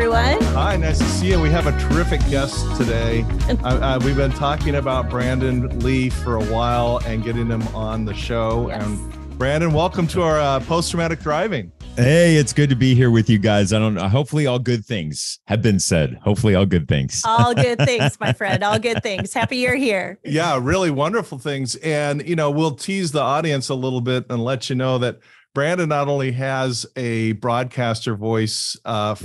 everyone. Hi, nice to see you. We have a terrific guest today. We've been talking about Brandon Lee for a while and getting him on the show. Yes. And Brandon, welcome to our Post Traumatic Thriving. Hey, it's good to be here with you guys. I don't know. Hopefully all good things have been said. Hopefully all good things. All good things, my friend. All good things. Happy you're here. Yeah, really wonderful things. And, you know, we'll tease the audience a little bit and let you know that Brandon not only has a broadcaster voice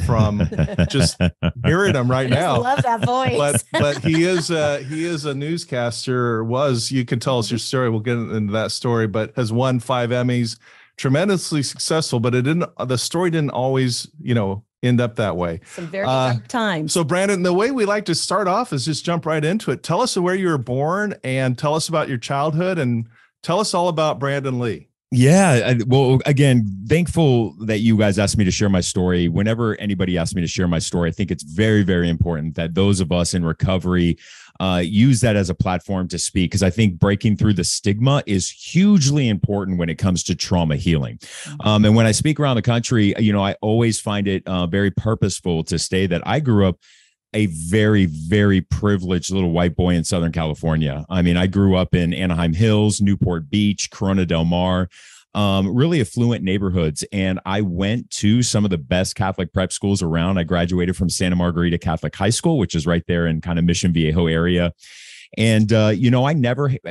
from just hearing him right now. I love that voice. But he is a newscaster, or was. You can tell us your story. We'll get into that story, but has won 5 Emmys. Tremendously successful, but the story didn't always, you know, end up that way. Some very dark times. So Brandon, the way we like to start off is just jump right into it. Tell us where you were born and tell us about your childhood and tell us all about Brandon Lee. Yeah. Well, again, thankful that you guys asked me to share my story. Whenever anybody asks me to share my story, I think it's very, very important that those of us in recovery use that as a platform to speak, because I think breaking through the stigma is hugely important when it comes to trauma healing. And when I speak around the country, you know, I always find it very purposeful to say that I grew up a very, very privileged little white boy in Southern California. I mean, I grew up in Anaheim Hills, Newport Beach, Corona Del Mar, really affluent neighborhoods. And I went to some of the best Catholic prep schools around. I graduated from Santa Margarita Catholic High School, which is right there in kind of Mission Viejo area. And, you know,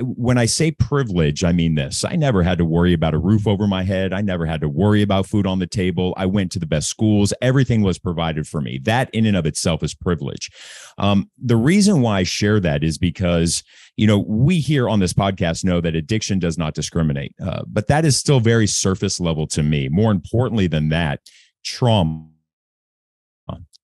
when I say privilege, I mean this. I never had to worry about a roof over my head. I never had to worry about food on the table. I went to the best schools. Everything was provided for me. That in and of itself is privilege. The reason why I share that is because, you know, we here on this podcast know that addiction does not discriminate, but that is still very surface level to me. More importantly than that,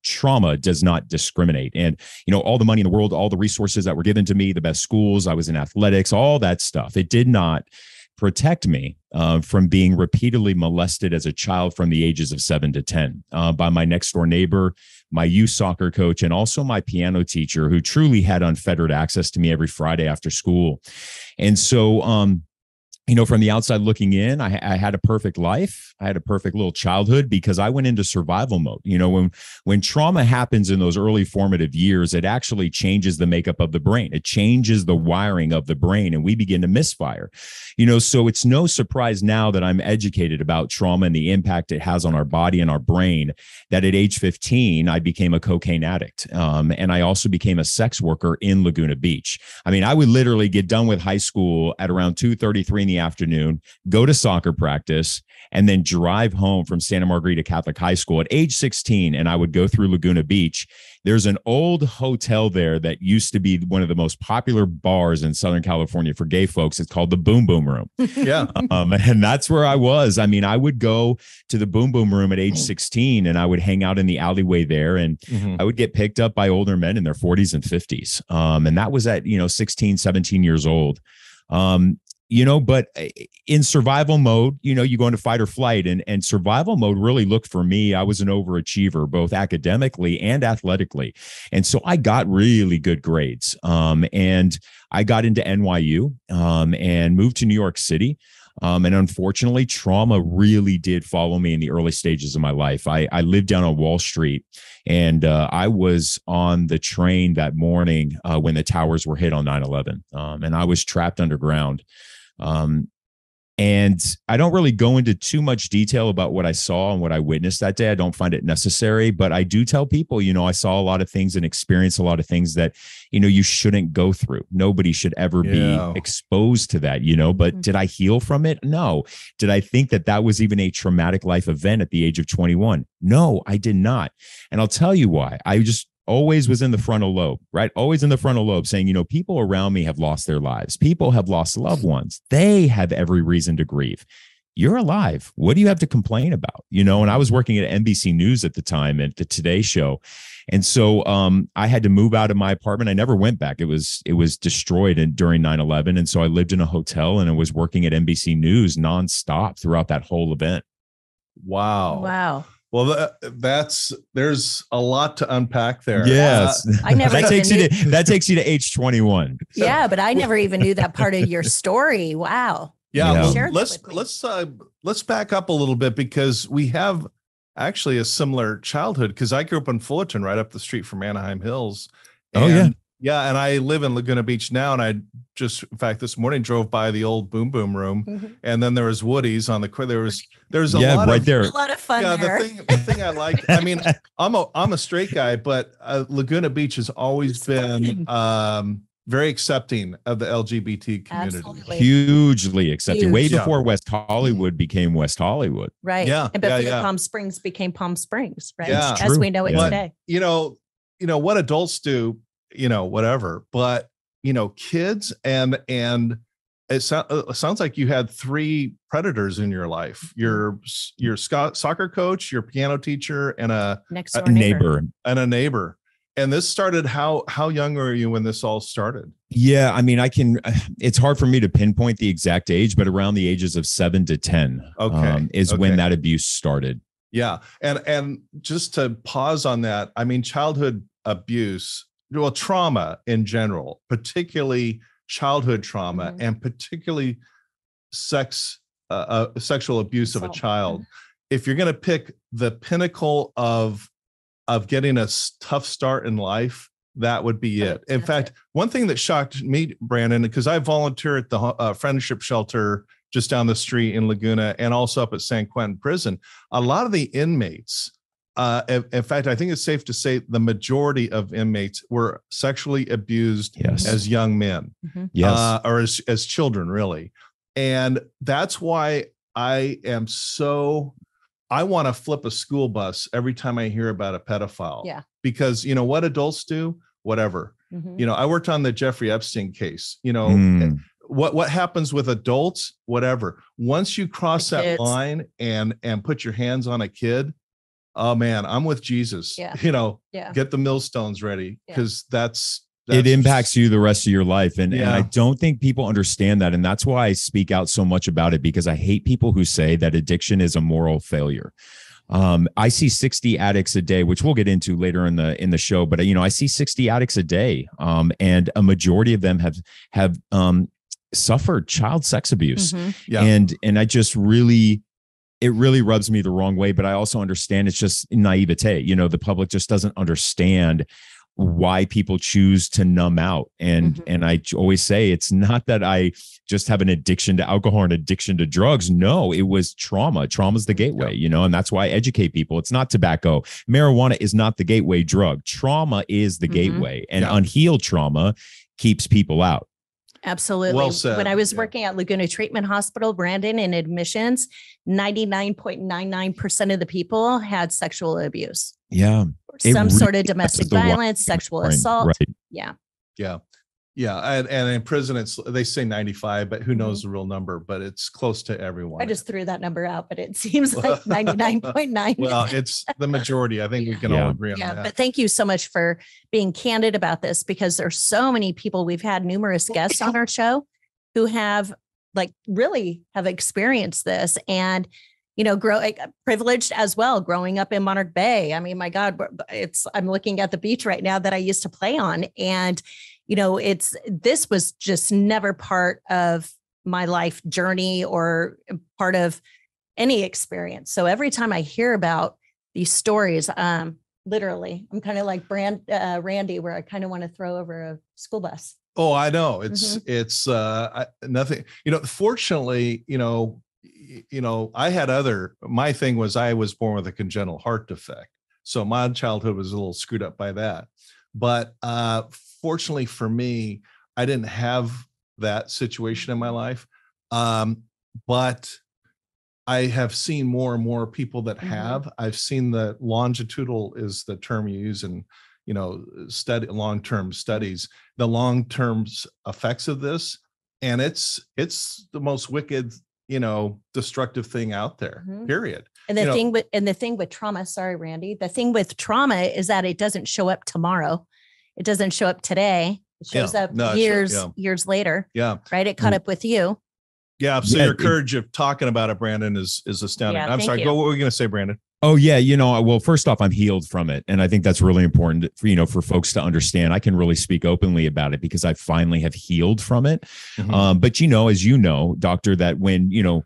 trauma does not discriminate. And, you know, all the money in the world, all the resources that were given to me, the best schools, I was in athletics, all that stuff. It did not protect me from being repeatedly molested as a child from the ages of 7 to 10 by my next door neighbor, my youth soccer coach, and also my piano teacher, who truly had unfettered access to me every Friday after school. And so, you know, from the outside looking in, I had a perfect life. I had a perfect little childhood because I went into survival mode. You know, when trauma happens in those early formative years, it actually changes the makeup of the brain. It changes the wiring of the brain, and we begin to misfire. You know, so it's no surprise now that I'm educated about trauma and the impact it has on our body and our brain, that at age 15, I became a cocaine addict. And I also became a sex worker in Laguna Beach. I mean, I would literally get done with high school at around 2:33 in the afternoon, go to soccer practice, and then drive home from Santa Margarita Catholic High School at age 16. And I would go through Laguna Beach. There's an old hotel there that used to be one of the most popular bars in Southern California for gay folks. It's called the Boom Boom Room. Yeah. And that's where I was. I mean, I would go to the Boom Boom Room at age 16 and I would hang out in the alleyway there, and I would get picked up by older men in their 40s and 50s. And that was at, you know, 16, 17 years old. You know, but in survival mode, you know, you go into fight or flight, and survival mode really looked for me. I was an overachiever, both academically and athletically. And so I got really good grades. And I got into NYU and moved to New York City. And unfortunately, trauma really did follow me in the early stages of my life. I lived down on Wall Street, and I was on the train that morning when the towers were hit on 9/11. And I was trapped underground. And I don't really go into too much detail about what I saw and what I witnessed that day. I don't find it necessary, but I do tell people, you know, I saw a lot of things and experienced a lot of things that, you know, you shouldn't go through. Nobody should ever be exposed to that, you know, but did I heal from it? No. Did I think that that was even a traumatic life event at the age of 21? No, I did not. And I'll tell you why. I just always was in the frontal lobe, right? Always in the frontal lobe saying, you know, people around me have lost their lives. People have lost loved ones. They have every reason to grieve. You're alive. What do you have to complain about? You know, and I was working at NBC News at the time, at the Today Show. And so I had to move out of my apartment. I never went back. It was destroyed during 9/11. And so I lived in a hotel, and I was working at NBC News nonstop throughout that whole event. Wow. Wow. Well, there's a lot to unpack there. Yes. I never that takes you to age 21. So. Yeah, but I never even knew that part of your story. Wow. Yeah, you know. Well, let's back up a little bit, because we have actually a similar childhood, because I grew up in Fullerton, right up the street from Anaheim Hills. And, yeah. And I live in Laguna Beach now. And I just, in fact, this morning drove by the old Boom Boom Room. Mm-hmm. And then there was Woody's on the corner. There's a lot right of, there. A lot of fun. Yeah, there. The thing I like, I mean, I'm a straight guy, but Laguna Beach has always been, very accepting of the LGBT community. Absolutely. Hugely accepting. Huge. Way before West Hollywood became West Hollywood. Right. Yeah. And before Palm Springs became Palm Springs, right? Yeah. As we know it today. You know, what adults do, you know, whatever, but, you know, kids and it sounds like you had three predators in your life. Your soccer coach, your piano teacher, and a neighbor. And this started, how young were you when this all started? Yeah, I mean, it's hard for me to pinpoint the exact age, but around the ages of 7 to 10 when that abuse started. Yeah. And just to pause on that, I mean, childhood abuse, well, trauma in general, particularly childhood trauma, mm-hmm. and particularly sexual abuse of a child. If you're going to pick the pinnacle of getting a tough start in life, that would be it. In fact, one thing that shocked me, Brandon, because I volunteer at the Friendship Shelter just down the street in Laguna and also up at San Quentin Prison, a lot of the inmates, in fact, I think it's safe to say the majority of inmates were sexually abused as young men, mm-hmm. Or as children, really. And that's why I want to flip a school bus every time I hear about a pedophile. Yeah. Because, you know, what adults do, whatever. Mm-hmm. You know, I worked on the Jeffrey Epstein case. You know, what happens with adults, whatever. Once you cross that line and put your hands on a kid, oh man, I'm with Jesus. Yeah. You know, get the millstones ready, because that's it impacts you the rest of your life. And I don't think people understand that. And that's why I speak out so much about it, because I hate people who say that addiction is a moral failure. I see 60 addicts a day, which we'll get into later in the show. But, you know, I see 60 addicts a day. And a majority of them have suffered child sex abuse. Mm-hmm. Yeah. And I just really... it really rubs me the wrong way, but I also understand it's just naivete. You know, the public just doesn't understand why people choose to numb out. And, mm-hmm. and I always say, it's not that I just have an addiction to alcohol and addiction to drugs. No, it was trauma. Trauma's the gateway, you know, and that's why I educate people. It's not tobacco. Marijuana is not the gateway drug. Trauma is the mm-hmm. gateway, and unhealed trauma keeps people out. Absolutely. Well said. When I was working at Laguna Treatment Hospital, Brandon, in admissions, 99.99% of the people had sexual abuse. Yeah. Some sort of domestic violence, sexual assault. Right. Yeah. Yeah. Yeah. And in prison, they say 95, but who knows the real number, but it's close to everyone. I just threw that number out, but it seems like 99.9. Well, it's the majority. I think we can all agree on that. But thank you so much for being candid about this, because there's so many people. We've had numerous guests on our show who have really experienced this, and, you know, privileged as well, growing up in Monarch Bay. I mean, my God, I'm looking at the beach right now that I used to play on, and, you know, this was just never part of my life journey or part of any experience. So every time I hear about these stories, literally, I'm kind of like Randy, where I kind of want to throw over a school bus. Oh, I know. Nothing, you know, fortunately, you know, my thing was I was born with a congenital heart defect. So my childhood was a little screwed up by that. But, fortunately for me, I didn't have that situation in my life. But I have seen more and more people that have. Mm-hmm. I've seen the longitudinal is the term you use in, you know, long-term studies, the long-term effects of this. And it's the most wicked, you know, destructive thing out there, mm-hmm. period. And the thing with trauma, sorry, Randy, the thing with trauma is that it doesn't show up tomorrow. It doesn't show up today. It shows up years later. Yeah. Right. It caught up with you. Yeah. So your courage of talking about it, Brandon, is astounding. Yeah, I'm sorry. What were you going to say, Brandon? Oh yeah. You know, well, first off, I'm healed from it. And I think that's really important for, you know, for folks to understand. I can really speak openly about it because I finally have healed from it. Mm-hmm. But you know, as you know, doctor, that when, you know,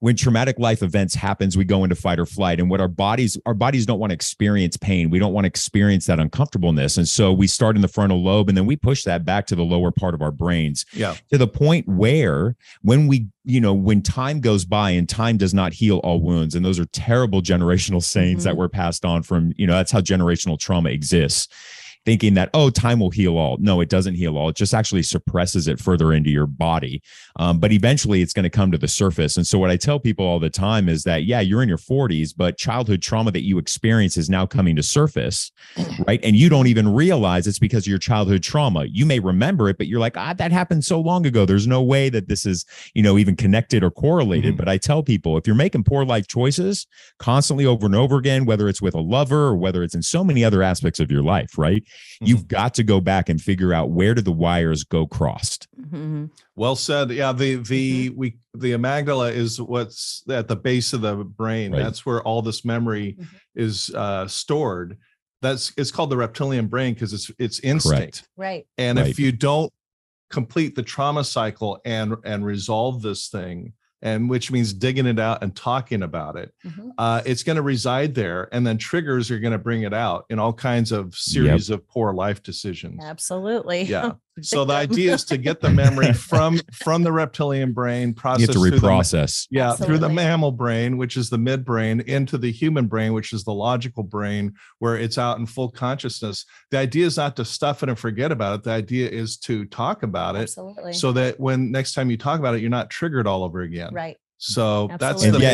when traumatic life events happens, we go into fight or flight. And what our bodies don't want to experience pain. We don't want to experience that uncomfortableness. And so we start in the frontal lobe, and then we push that back to the lower part of our brains, to the point where when we, you know, when time goes by and time does not heal all wounds. And those are terrible generational sayings that were passed on from, you know, that's how generational trauma exists. Thinking that, oh, time will heal all. No, it doesn't heal all. It just actually suppresses it further into your body. But eventually it's going to come to the surface. And so what I tell people all the time is that, yeah, you're in your 40s, but childhood trauma that you experience is now coming to surface, right? And you don't even realize it's because of your childhood trauma. You may remember it, but you're like, that happened so long ago. There's no way that this is, you know, even connected or correlated. But I tell people, if you're making poor life choices constantly over and over again, whether it's with a lover or whether it's in so many other aspects of your life, right? You've got to go back and figure out where do the wires go crossed. Well said. Yeah, the amygdala is what's at the base of the brain. Right. That's where all this memory is stored. It's called the reptilian brain because it's instinct. Right. And if you don't complete the trauma cycle and resolve this thing, and which means digging it out and talking about it, it's going to reside there. And then triggers are going to bring it out in all kinds of series of poor life decisions. Absolutely. Yeah. So the idea is to get the memory from the reptilian brain, process, you have to reprocess through the mammal brain, which is the midbrain, into the human brain, which is the logical brain, where it's out in full consciousness. The idea is not to stuff it and forget about it. The idea is to talk about it so that when next time you talk about it, you're not triggered all over again. Right. So that's exactly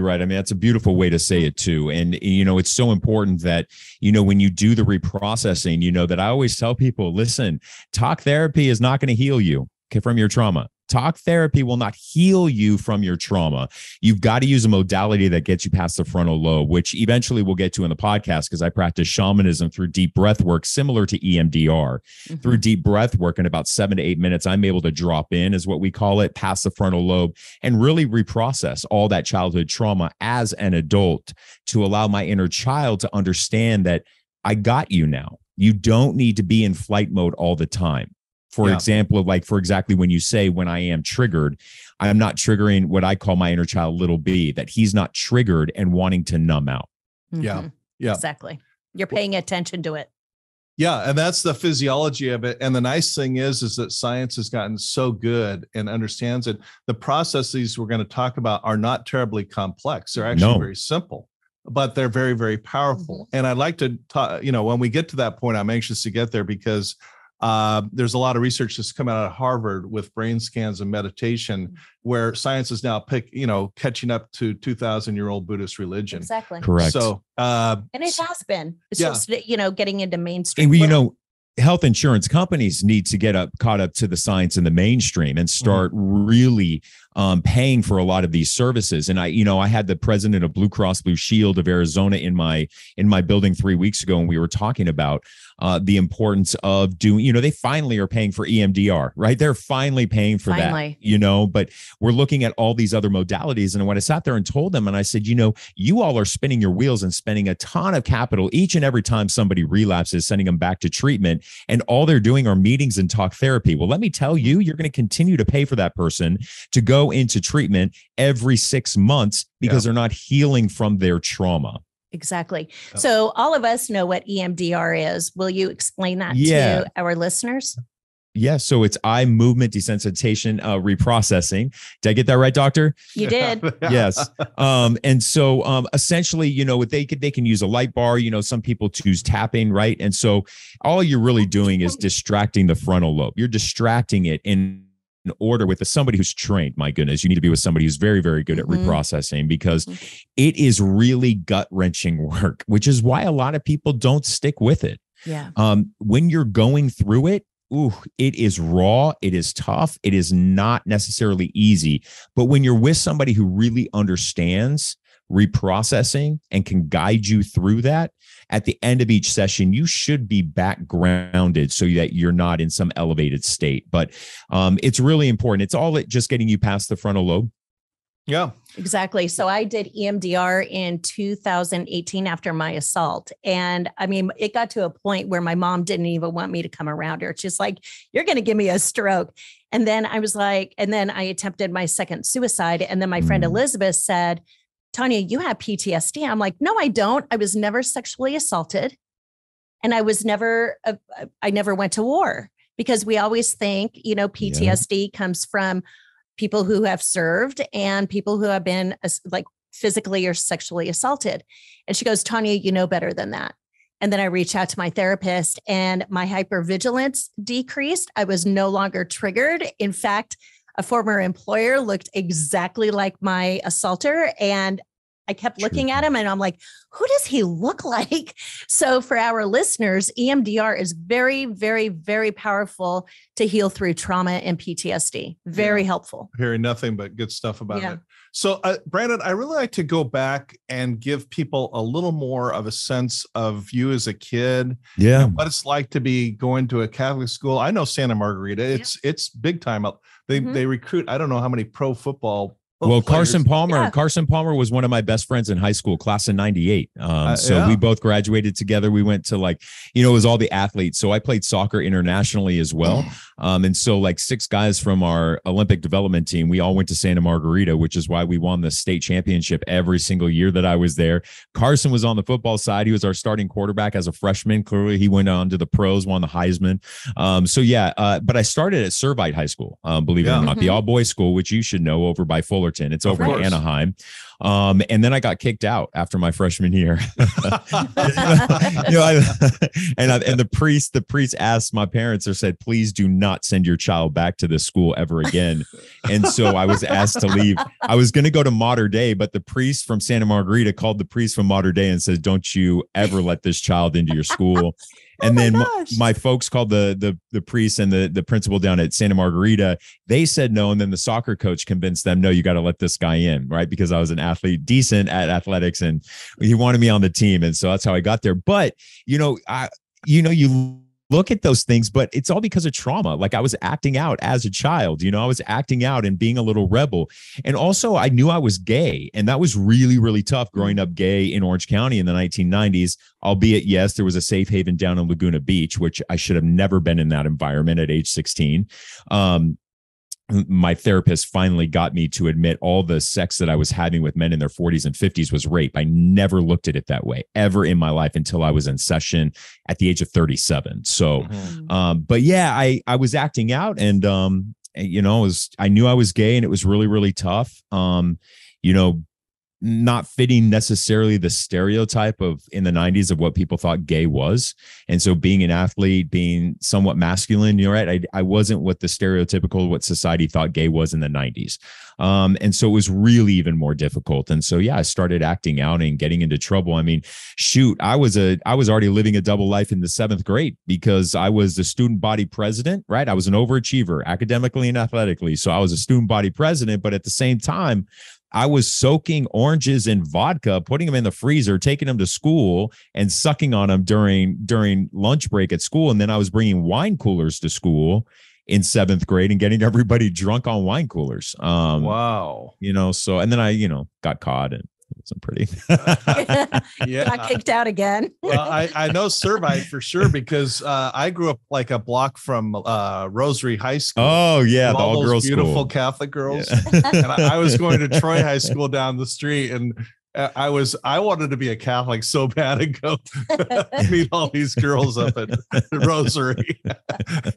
right. I mean, that's a beautiful way to say it too. And, you know, it's so important that, you know, when you do the reprocessing, you know, that I always tell people, listen, talk therapy is not going to heal you from your trauma. Talk therapy will not heal you from your trauma. You've got to use a modality that gets you past the frontal lobe, which eventually we'll get to in the podcast because I practice shamanism through deep breath work, similar to EMDR. Through deep breath work in about 7 to 8 minutes, I'm able to drop in, is what we call it, past the frontal lobe and really reprocess all that childhood trauma as an adult to allow my inner child to understand that I got you now. You don't need to be in flight mode all the time. For example, like for exactly when you say, when I am triggered, I'm not triggering what I call my inner child, little B, that he's not triggered and wanting to numb out. Yeah, exactly. You're paying attention to it. Yeah. And that's the physiology of it. And the nice thing is that science has gotten so good and understands it. The processes we're going to talk about are not terribly complex. They're actually very simple, but they're very, very powerful. And I'd like to talk, you know, when we get to that point, I'm anxious to get there because there's a lot of research that's come out of Harvard with brain scans and meditation, where science is now catching up to 2,000-year-old Buddhist religion. Exactly. Correct. So, and it has been, so, you know, getting into mainstream. And, you know, health insurance companies need to get caught up to the science in the mainstream and start really paying for a lot of these services. And I had the president of Blue Cross Blue Shield of Arizona in my building 3 weeks ago, and we were talking about the importance of doing, you know, they finally are paying for EMDR, right? They're finally paying for that, you know, but we're looking at all these other modalities. And when I sat there and told them, and I said, you know, you all are spinning your wheels and spending a ton of capital each and every time somebody relapses, sending them back to treatment. And all they're doing are meetings and talk therapy. Well, let me tell you, you're going to continue to pay for that person to go into treatment every 6 months because they're not healing from their trauma. Exactly. So all of us know what EMDR is. Will you explain that to our listeners? Yeah. So it's eye movement desensitization reprocessing. Did I get that right, doctor? You did. Yes. And so essentially, you know, they can use a light bar. You know, some people choose tapping, right? And so all you're really doing is distracting the frontal lobe. You're distracting it in order with somebody who's trained. My goodness, you need to be with somebody who's very, very good at reprocessing, because it is really gut-wrenching work, which is why a lot of people don't stick with it. Yeah. When you're going through it, it is raw. It is tough. It is not necessarily easy. But when you're with somebody who really understands reprocessing and can guide you through that, at the end of each session, you should be back grounded so that you're not in some elevated state. But it's really important. It's all just getting you past the frontal lobe. Yeah, exactly. So I did EMDR in 2018 after my assault. And I mean, it got to a point where my mom didn't even want me to come around her. She's like, you're going to give me a stroke. And then I was like, and then I attempted my second suicide. And then my friend Elizabeth said, Tanya, you have PTSD. I'm like, no, I don't. I was never sexually assaulted. And I was never, I never went to war, because we always think, you know, PTSD comes from people who have served and people who have been like physically or sexually assaulted. And she goes, Tanya, you know better than that. And then I reached out to my therapist and my hypervigilance decreased. I was no longer triggered. In fact, a former employer looked exactly like my assaulter, and I kept looking at him and I'm like, who does he look like? So for our listeners, EMDR is very, very, very powerful to heal through trauma and PTSD. Very helpful. Hearing nothing but good stuff about it. So Brandon, I really like to go back and give people a little more of a sense of you as a kid. Yeah. What it's like to be going to a Catholic school. I know Santa Margarita. It's big time up. They recruit, I don't know how many pro football players. Carson Palmer was one of my best friends in high school, class of 98. So we both graduated together. We went to, like, you know, it was all the athletes. So I played soccer internationally as well. And so like six guys from our Olympic development team, we all went to Santa Margarita, which is why we won the state championship every single year that I was there. Carson was on the football side. He was our starting quarterback as a freshman. Clearly he went on to the pros, won the Heisman. But I started at Servite High School, believe it or not, the all boys school, which you should know, over by Fullerton. It's over in Anaheim. And then I got kicked out after my freshman year. And the priest asked my parents, or said, please do not send your child back to this school ever again. And so I was asked to leave. I was going to go to Mater Dei, but the priest from Santa Margarita called the priest from Mater Dei and said, don't you ever let this child into your school. And then my folks called the priest and the principal down at Santa Margarita. They said no. And then the soccer coach convinced them, no, you got to let this guy in. Right. Because I was an athlete, decent at athletics, and he wanted me on the team. And so that's how I got there. But, you know, you look at those things, but it's all because of trauma. Like, I was acting out as a child, you know, I was acting out and being a little rebel. And also I knew I was gay, and that was really, really tough growing up gay in Orange County in the 1990s, albeit yes, there was a safe haven down in Laguna Beach, which I should have never been in that environment at age 16. My therapist finally got me to admit all the sex that I was having with men in their 40s and 50s was rape. I never looked at it that way ever in my life until I was in session at the age of 37. So, I was acting out, and, you know, I knew I was gay, and it was really, really tough. You know, not fitting necessarily the stereotype of in the 90s of what people thought gay was. And so being an athlete, being somewhat masculine, you're right. I wasn't what the stereotypical, what society thought gay was in the 90s. And so it was really even more difficult. And so, I started acting out and getting into trouble. I mean, shoot, I was already living a double life in the 7th grade, because I was the student body president, right? I was an overachiever academically and athletically. So I was a student body president, but at the same time, I was soaking oranges in vodka, putting them in the freezer, taking them to school, and sucking on them during lunch break at school. And then I was bringing wine coolers to school in 7th grade and getting everybody drunk on wine coolers. Wow. You know, so, and then I, you know, got caught and it wasn't pretty. Got kicked out again. Well, I know Servite for sure, because I grew up like a block from Rosary High School. Oh yeah, the all girls beautiful school. Catholic girls. Yeah. And I was going to Troy High School down the street, and I wanted to be a Catholic so bad and go meet all these girls up at Rosary.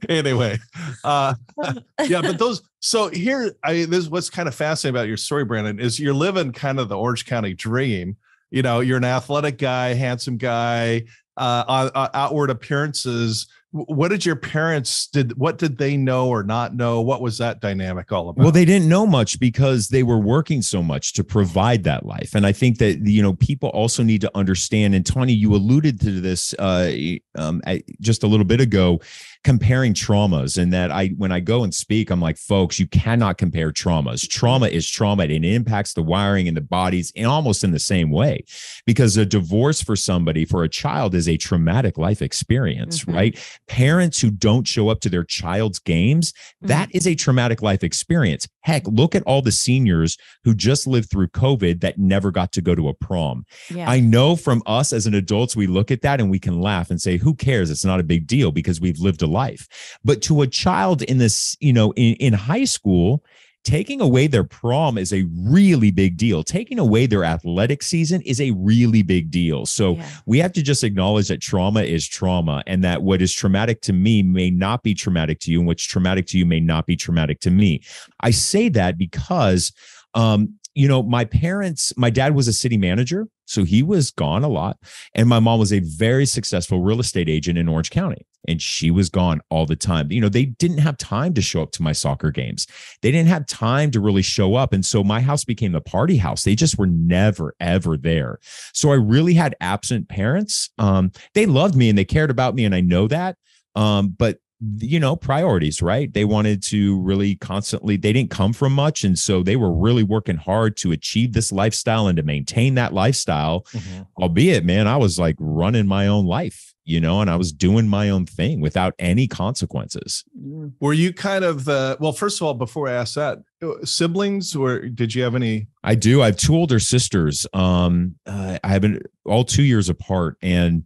Anyway, but those. So here, this is what's kind of fascinating about your story, Brandon, is you're living kind of the Orange County dream. You know, you're an athletic guy, handsome guy, outward appearances. What did your parents what did they know or not know? What was that dynamic all about? Well, they didn't know much because they were working so much to provide that life. And I think that, you know, people also need to understand, and Tony, you alluded to this just a little bit ago, comparing traumas, and that when I go and speak, I'm like, folks, you cannot compare traumas. Trauma is trauma, and it impacts the wiring in the bodies in almost in the same way, because a divorce for somebody, for a child, is a traumatic life experience, mm-hmm. right? Parents who don't show up to their child's games, mm-hmm. that is a traumatic life experience. Heck, look at all the seniors who just lived through COVID that never got to go to a prom. Yeah. I know from us as an adults, we look at that and we can laugh and say, who cares? It's not a big deal because we've lived a life. But to a child in this, you know, in high school, taking away their prom is a really big deal. Taking away their athletic season is a really big deal. So yeah. we have to just acknowledge that trauma is trauma, and that what is traumatic to me may not be traumatic to you, and what's traumatic to you may not be traumatic to me. I say that because, you know, my parents, my dad was a city manager, so he was gone a lot. And my mom was a very successful real estate agent in Orange County, and she was gone all the time. You know, they didn't have time to show up to my soccer games. They didn't have time to really show up. And so my house became the party house. They just were never, ever there. So I really had absent parents. They loved me and they cared about me, and I know that. But you know, priorities, right? They wanted to really constantly, they didn't come from much. And so they were really working hard to achieve this lifestyle and to maintain that lifestyle, mm-hmm. albeit, man, I was like running my own life, you know, and I was doing my own thing without any consequences. Were you kind of, well, first of all, before I ask that, siblings, or did you have any? I do. I have two older sisters. I have been all 2 years apart. And,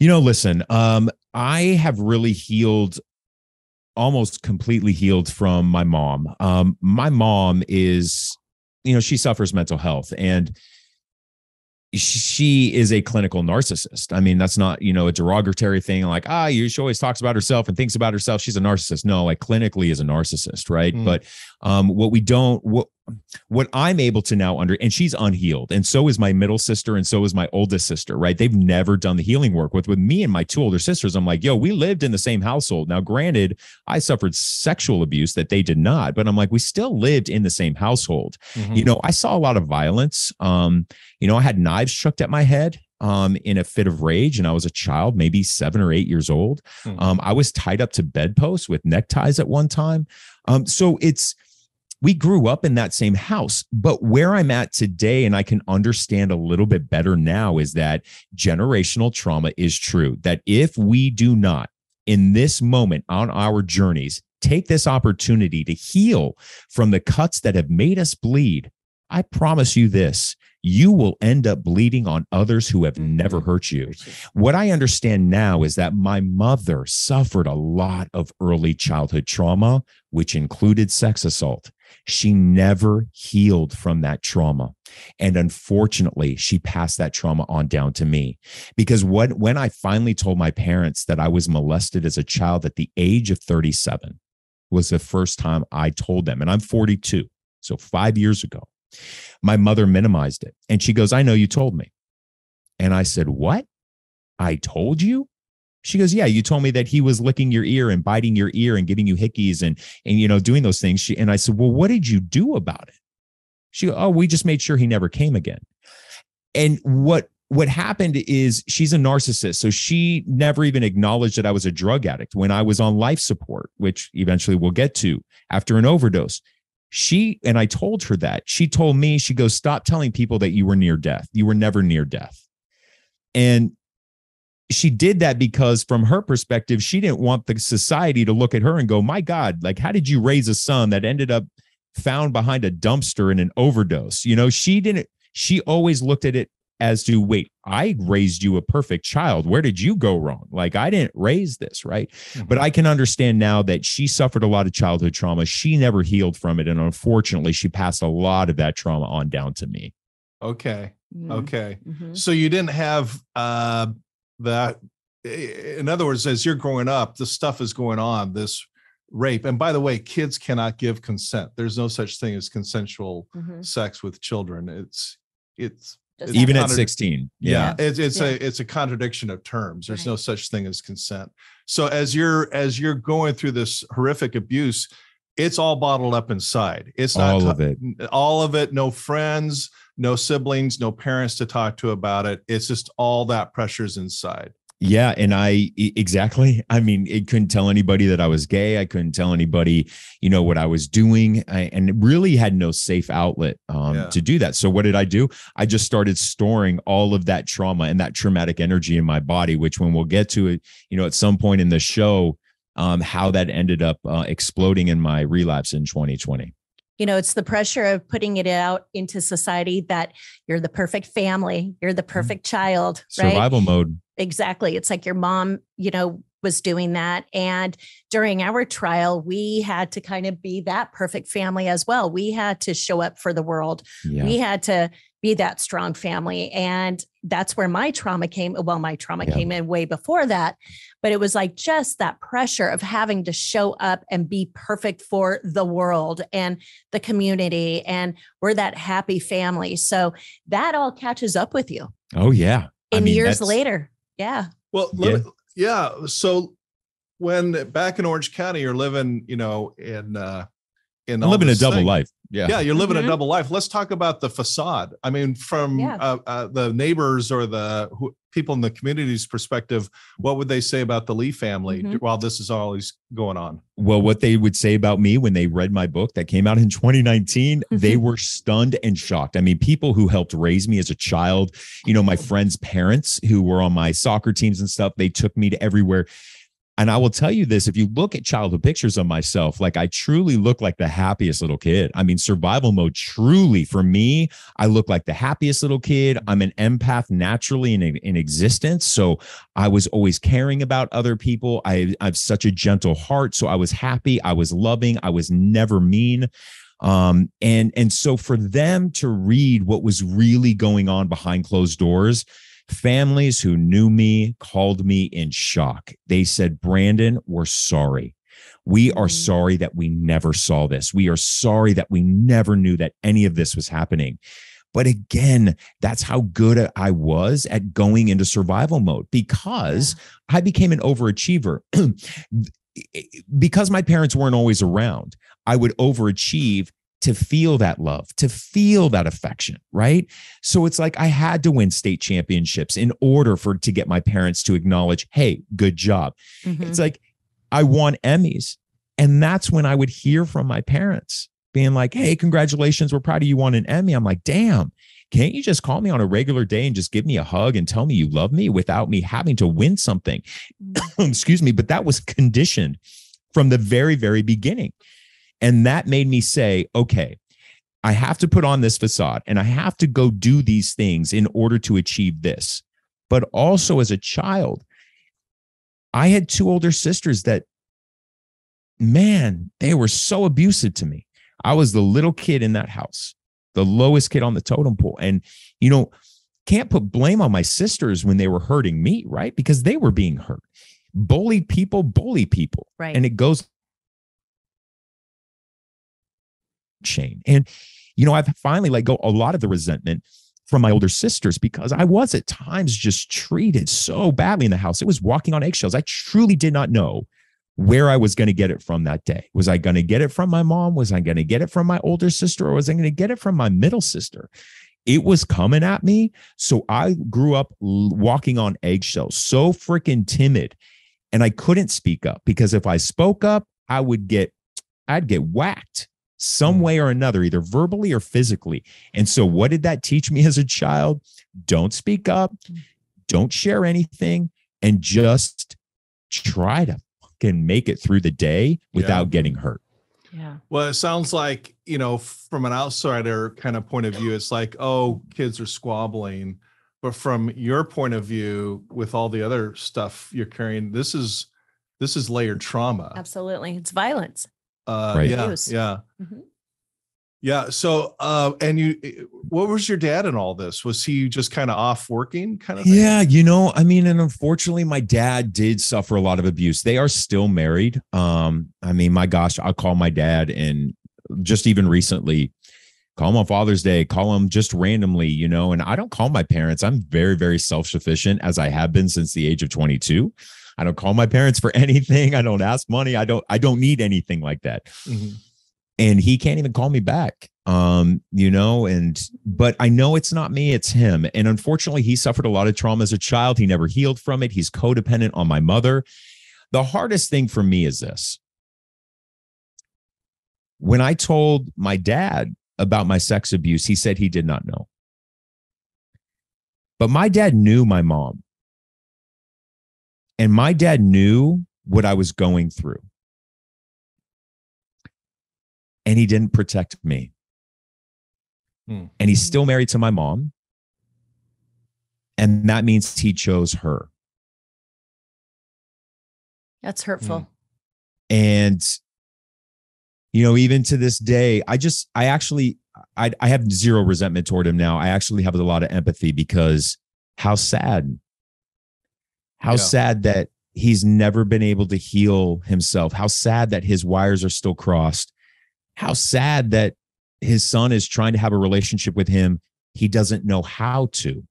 you know, listen, I have really healed, almost completely healed from my mom. My mom is, you know, she suffers mental health, and she is a clinical narcissist. I mean, that's not, you know, a derogatory thing like, she always talks about herself and thinks about herself. She's a narcissist. No, like clinically is a narcissist, right? Mm. But what I'm able to now and she's unhealed. And so is my middle sister. And so is my oldest sister, right? They've never done the healing work with me and my two older sisters. I'm like, yo, we lived in the same household. Now, granted, I suffered sexual abuse that they did not, but I'm like, we still lived in the same household. Mm-hmm. You know, I saw a lot of violence. You know, I had knives chucked at my head in a fit of rage, and I was a child, maybe 7 or 8 years old. Mm-hmm. I was tied up to bedposts with neckties at one time. We grew up in that same house, but where I'm at today, and I can understand a little bit better now, is that generational trauma is true. That if we do not, in this moment on our journeys, take this opportunity to heal from the cuts that have made us bleed, I promise you this, you will end up bleeding on others who have mm-hmm. never hurt you. What I understand now is that my mother suffered a lot of early childhood trauma, which included sex assault. She never healed from that trauma. And unfortunately, she passed that trauma on down to me. Because when I finally told my parents that I was molested as a child at the age of 37 was the first time I told them. And I'm 42, so 5 years ago. My mother minimized it. And she goes, I know you told me. And I said, what? I told you? She goes, yeah, you told me that he was licking your ear and biting your ear and giving you hickeys and you know, doing those things. And I said, well, what did you do about it? She goes, oh, we just made sure he never came again. And what happened is she's a narcissist. So she never even acknowledged that I was a drug addict when I was on life support, which eventually we'll get to after an overdose. And I told her that. She told me, she goes, stop telling people that you were near death. You were never near death. And she did that because from her perspective, she didn't want the society to look at her and go, my God, like, how did you raise a son that ended up found behind a dumpster in an overdose? You know, she always looked at it as to, wait, I raised you a perfect child. Where did you go wrong? Like, I didn't raise this, right? Mm-hmm. But I can understand now that she suffered a lot of childhood trauma. She never healed from it. And unfortunately, she passed a lot of that trauma on down to me. Okay. Mm-hmm. Okay. Mm-hmm. So you didn't have that. In other words, as you're growing up, this stuff is going on, this rape. And by the way, kids cannot give consent. There's no such thing as consensual mm-hmm. sex with children. Even at 16. Yeah. It's a contradiction of terms. There's no such thing as consent. So as you're going through this horrific abuse, it's all bottled up inside. It's not all of it. All of it. No friends, no siblings, no parents to talk to about it. It's just all that pressure's inside. Yeah. And exactly. I mean, it couldn't tell anybody that I was gay. I couldn't tell anybody, you know, what I was doing, and really had no safe outlet to do that. So what did I do? I just started storing all of that trauma and that traumatic energy in my body, which when we'll get to it, you know, at some point in the show, how that ended up exploding in my relapse in 2020. You know, it's the pressure of putting it out into society that you're the perfect family, you're the perfect child, right? Survival mode. Exactly. It's like your mom, you know, was doing that. And during our trial, we had to kind of be that perfect family as well. We had to show up for the world. Yeah. We had to be that strong family. And that's where my trauma came. Well, my trauma came in way before that, but it was like just that pressure of having to show up and be perfect for the world and the community. And we're that happy family. So that all catches up with you. Oh, yeah. Years later. Yeah. Well, so when back in Orange County, you're living, you know, I'm living a double life. Yeah. Yeah. You're living a double life. Let's talk about the facade. I mean, from the neighbors or people in the community's perspective, what would they say about the Lee family while this is always going on? Well, what they would say about me when they read my book that came out in 2019, they were stunned and shocked. I mean, people who helped raise me as a child, you know, my friends' parents who were on my soccer teams and stuff, they took me to everywhere. And I will tell you this, if you look at childhood pictures of myself, like I truly look like the happiest little kid. I mean, survival mode, truly for me, I look like the happiest little kid. I'm an empath naturally in existence. So I was always caring about other people. I have such a gentle heart. So I was happy. I was loving. I was never mean. And so for them to read what was really going on behind closed doors, families who knew me called me in shock. They said, Brandon, we're sorry. We are sorry that we never saw this. We are sorry that we never knew that any of this was happening. But again, that's how good I was at going into survival mode because I became an overachiever. Because my parents weren't always around, I would overachieve to feel that love, to feel that affection, right? So it's like I had to win state championships in order to get my parents to acknowledge, hey, good job. It's like I won Emmys. And that's when I would hear from my parents being like, hey, congratulations, we're proud of you, won an Emmy. I'm like, damn, can't you just call me on a regular day and just give me a hug and tell me you love me without me having to win something? Excuse me, but that was conditioned from the very, very beginning. And that made me say, okay, I have to put on this facade and I have to go do these things in order to achieve this. But also as a child, I had two older sisters that, man, they were so abusive to me. I was the little kid in that house, the lowest kid on the totem pole. And, you know, can't put blame on my sisters when they were hurting me, right? Because they were being hurt. Bullied people bully people. Right. And it goes chain. And, you know, I've finally let go a lot of the resentment from my older sisters because I was at times just treated so badly in the house. It was walking on eggshells. I truly did not know where I was going to get it from that day. Was I going to get it from my mom? Was I going to get it from my older sister? Or was I going to get it from my middle sister? It was coming at me. So I grew up walking on eggshells, so freaking timid. And I couldn't speak up because if I spoke up, I'd get whacked some way or another, either verbally or physically. And so what did that teach me as a child? Don't speak up, don't share anything, and just try to fucking make it through the day without getting hurt. Yeah. Well, it sounds like, you know, from an outsider kind of point of view, it's like, oh, kids are squabbling. But from your point of view, with all the other stuff you're carrying, this is layered trauma. Absolutely. It's violence. Right. Yeah. Mm-hmm. Yeah. So, and what was your dad in all this? Was he just kind of off working kind of thing? Yeah. You know, I mean, and unfortunately my dad did suffer a lot of abuse. They are still married. I mean, my gosh, I'll call my dad and just even recently call him on Father's Day, call him just randomly, you know, and I don't call my parents. I'm very, very self-sufficient as I have been since the age of 22. I don't call my parents for anything. I don't ask money. I don't need anything like that. Mm-hmm. And he can't even call me back. you know, but I know it's not me, it's him. And unfortunately, he suffered a lot of trauma as a child. He never healed from it. He's codependent on my mother. The hardest thing for me is this. When I told my dad about my sex abuse, he said he did not know. But my dad knew my mom. And my dad knew what I was going through. And he didn't protect me. Hmm. And he's still married to my mom. And that means he chose her. That's hurtful. Hmm. And, you know, even to this day, I have zero resentment toward him now. I actually have a lot of empathy because how sad that he's never been able to heal himself. How sad that his wires are still crossed. How sad that his son is trying to have a relationship with him. He doesn't know how to.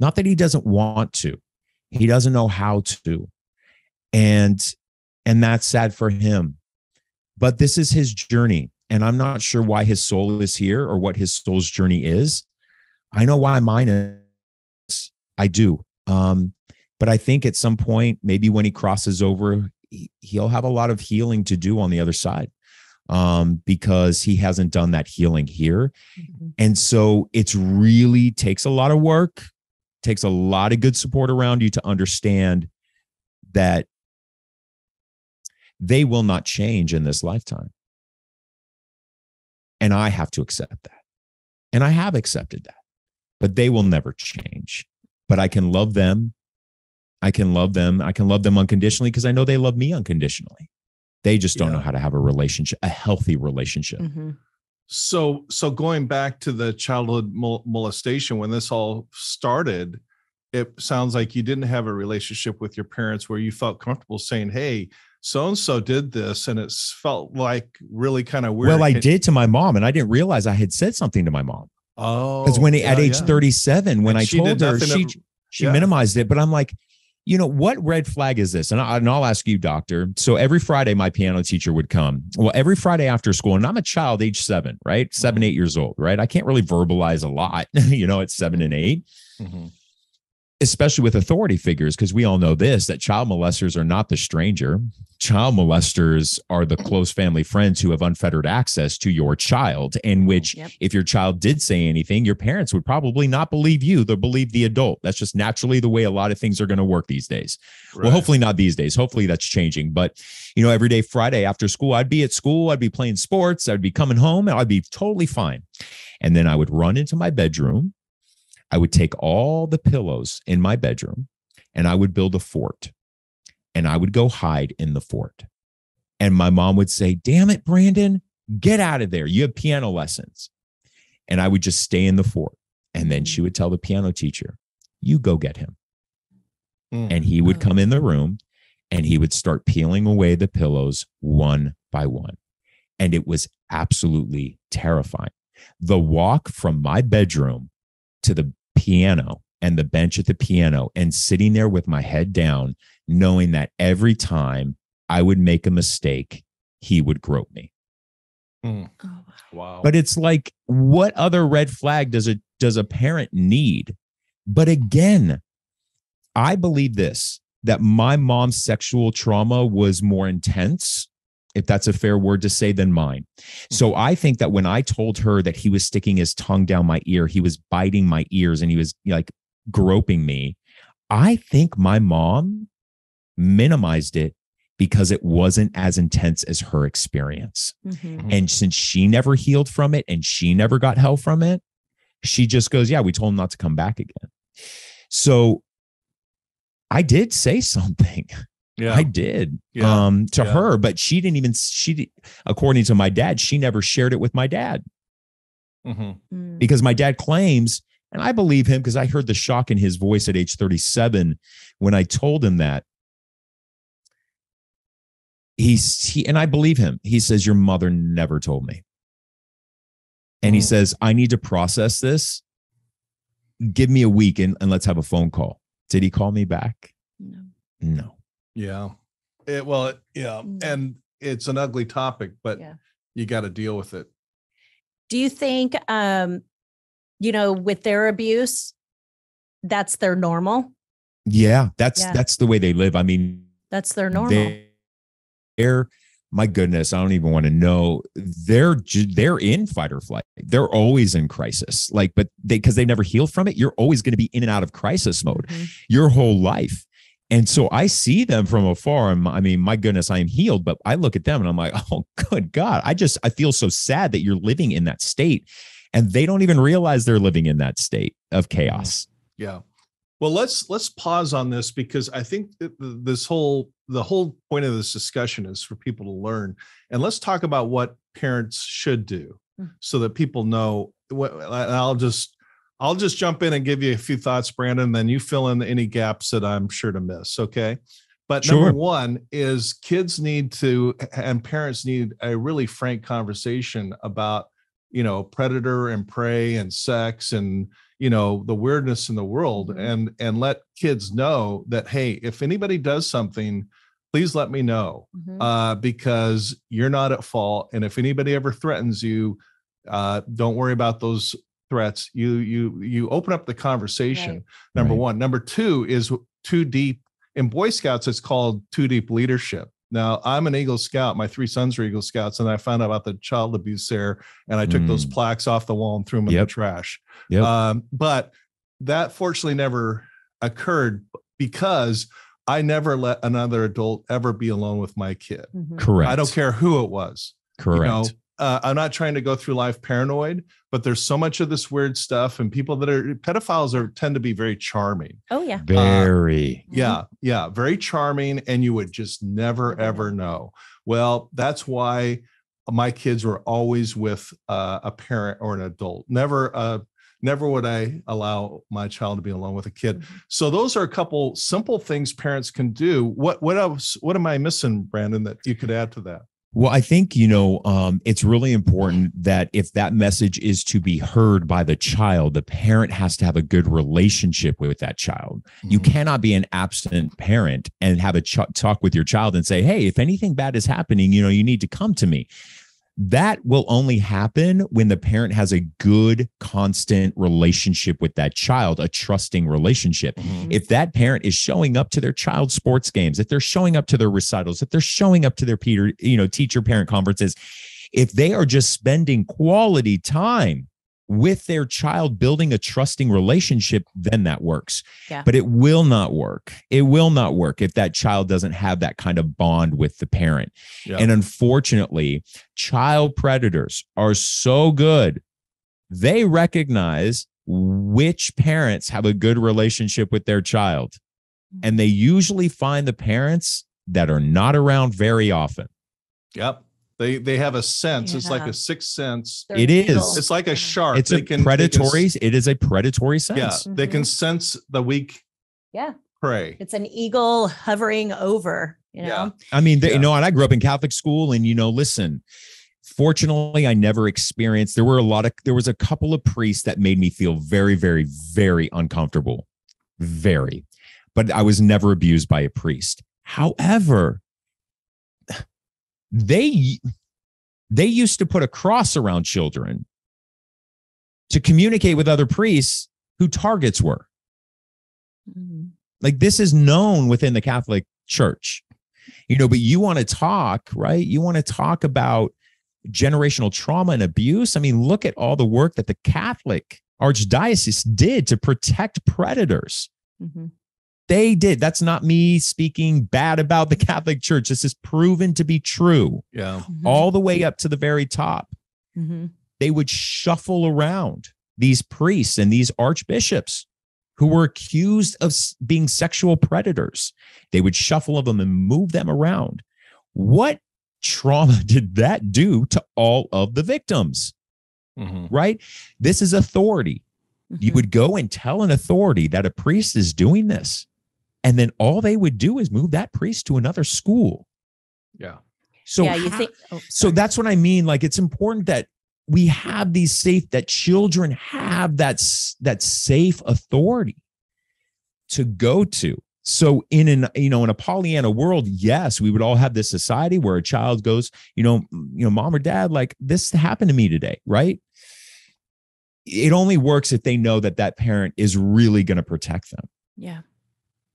Not that he doesn't want to. He doesn't know how to. And that's sad for him. But this is his journey. And I'm not sure why his soul is here or what his soul's journey is. I know why mine is. I do. But I think at some point, maybe when he crosses over, he'll have a lot of healing to do on the other side, because he hasn't done that healing here. Mm-hmm. And so it's really takes a lot of work, takes a lot of good support around you to understand that they will not change in this lifetime. And I have to accept that. And I have accepted that, but they will never change. But I can love them. I can love them. I can love them unconditionally because I know they love me unconditionally. They just don't know how to have a relationship, a healthy relationship. Mm-hmm. So going back to the childhood molestation, when this all started, it sounds like you didn't have a relationship with your parents where you felt comfortable saying, hey, so-and-so did this, and it felt like really kind of weird. Well, I did to my mom, and I didn't realize I had said something to my mom. Oh, because at age 37, when I told her, she minimized it. But I'm like, you know, what red flag is this? And I'll ask you, doctor. So every Friday, my piano teacher would come. Well, every Friday after school, and I'm a child, age 7, right? 7, 8 years old, right? I can't really verbalize a lot, you know, at 7 and 8. Mm-hmm. Especially with authority figures, because we all know this, that child molesters are not the stranger. Child molesters are the close family friends who have unfettered access to your child, and which if your child did say anything, your parents would probably not believe you. They'll believe the adult. That's just naturally the way a lot of things are going to work these days. Right. Well, hopefully not these days. Hopefully that's changing. But, you know, every day, Friday after school, I'd be at school. I'd be playing sports. I'd be coming home. I'd be totally fine. And then I would run into my bedroom. I would take all the pillows in my bedroom and I would build a fort, and I would go hide in the fort. And my mom would say, damn it, Brandon, get out of there. You have piano lessons. And I would just stay in the fort. And then she would tell the piano teacher, you go get him. And he would come in the room and he would start peeling away the pillows one by one. And it was absolutely terrifying. The walk from my bedroom to the piano and the bench at the piano, and sitting there with my head down, knowing that every time I would make a mistake, he would grope me. Oh, wow. But it's like, what other red flag does a parent need? But again, I believe this, that my mom's sexual trauma was more intense, if that's a fair word to say, than mine. So I think that when I told her that he was sticking his tongue down my ear, he was biting my ears, and he was like groping me, I think my mom minimized it because it wasn't as intense as her experience. Mm-hmm. And since she never healed from it and she never got help from it, she just goes, yeah, we told him not to come back again. So I did say something. Yeah. I did to her, but she didn't even, according to my dad, she never shared it with my dad. Mm-hmm. Because my dad claims, and I believe him because I heard the shock in his voice at age 37 when I told him that. And I believe him. He says, your mother never told me. And he says, I need to process this. Give me a week and let's have a phone call. Did he call me back? No. Yeah. And it's an ugly topic, but you got to deal with it. Do you think, you know, with their abuse, that's their normal? Yeah, that's the way they live. I mean, that's their normal. My goodness, I don't even want to know. They're in fight or flight. They're always in crisis. Like, but because they never heal from it, you're always going to be in and out of crisis mode your whole life. And so I see them from afar. And I mean, my goodness, I am healed, but I look at them and I'm like, oh, good God. I feel so sad that you're living in that state, and they don't even realize they're living in that state of chaos. Yeah. Well, let's pause on this, because I think the whole point of this discussion is for people to learn, and let's talk about what parents should do so that people know what. I'll just jump in and give you a few thoughts, Brandon, then you fill in any gaps that I'm sure to miss. Okay. But number one is kids need to, and parents need a really frank conversation about, you know, predator and prey and sex and, you know, the weirdness in the world, and let kids know that, hey, if anybody does something, please let me know, because you're not at fault. And if anybody ever threatens you, don't worry about those threats. You open up the conversation. Right. Number one. Number two is too deep. In Boy Scouts, it's called too deep leadership. Now, I'm an Eagle Scout. My three sons are Eagle Scouts, and I found out about the child abuse there, and I took those plaques off the wall and threw them in the trash. Yep. But that fortunately never occurred, because I never let another adult ever be alone with my kid. Correct. I don't care who it was. Correct. You know, I'm not trying to go through life paranoid, but there's so much of this weird stuff, and people that are pedophiles tend to be very charming. Oh yeah. Very. Yeah. Very charming. And you would just never, ever know. Well, that's why my kids were always with a parent or an adult. Never would I allow my child to be alone with a kid. So those are a couple simple things parents can do. What else? What am I missing, Brandon, that you could add to that? Well, I think, you know, it's really important that if that message is to be heard by the child, the parent has to have a good relationship with that child. You cannot be an absent parent and have a talk with your child and say, hey, if anything bad is happening, you know, you need to come to me. That will only happen when the parent has a good, constant relationship with that child, a trusting relationship. If that parent is showing up to their child's sports games, if they're showing up to their recitals, if they're showing up to their teacher-parent conferences, if they are just spending quality time with their child, building a trusting relationship, then that works. Yeah. But it will not work. It will not work if that child doesn't have that kind of bond with the parent. Yeah. And unfortunately, child predators are so good. They recognize which parents have a good relationship with their child. And they usually find the parents that are not around very often. Yep. They have a sense. Yeah. It's like a sixth sense. It is. It's like a shark. It's a predatory sense. Yeah. They can sense the weak prey. It's an eagle hovering over, you know. Yeah. I mean, you know, and I grew up in Catholic school, and, you know, listen, fortunately, I never experienced, there was a couple of priests that made me feel very, very, very uncomfortable. Very. But I was never abused by a priest. However, they used to put a cross around children to communicate with other priests who targets were. Like, this is known within the Catholic Church, you know, but you want to talk, right? You want to talk about generational trauma and abuse. I mean, look at all the work that the Catholic Archdiocese did to protect predators. They did. That's not me speaking bad about the Catholic Church. This is proven to be true. Yeah. All the way up to the very top. They would shuffle around these priests and these archbishops who were accused of being sexual predators. They would shuffle them and move them around. What trauma did that do to all of the victims? Right? This is authority. You would go and tell an authority that a priest is doing this. And then all they would do is move that priest to another school. Yeah. So, so that's what I mean. Like, it's important that we have these safe, that children have that safe authority to go to. So in a Pollyanna world, yes, we would all have this society where a child goes, you know, mom or dad, like, this happened to me today. Right. it only works if they know that that parent is really going to protect them. Yeah.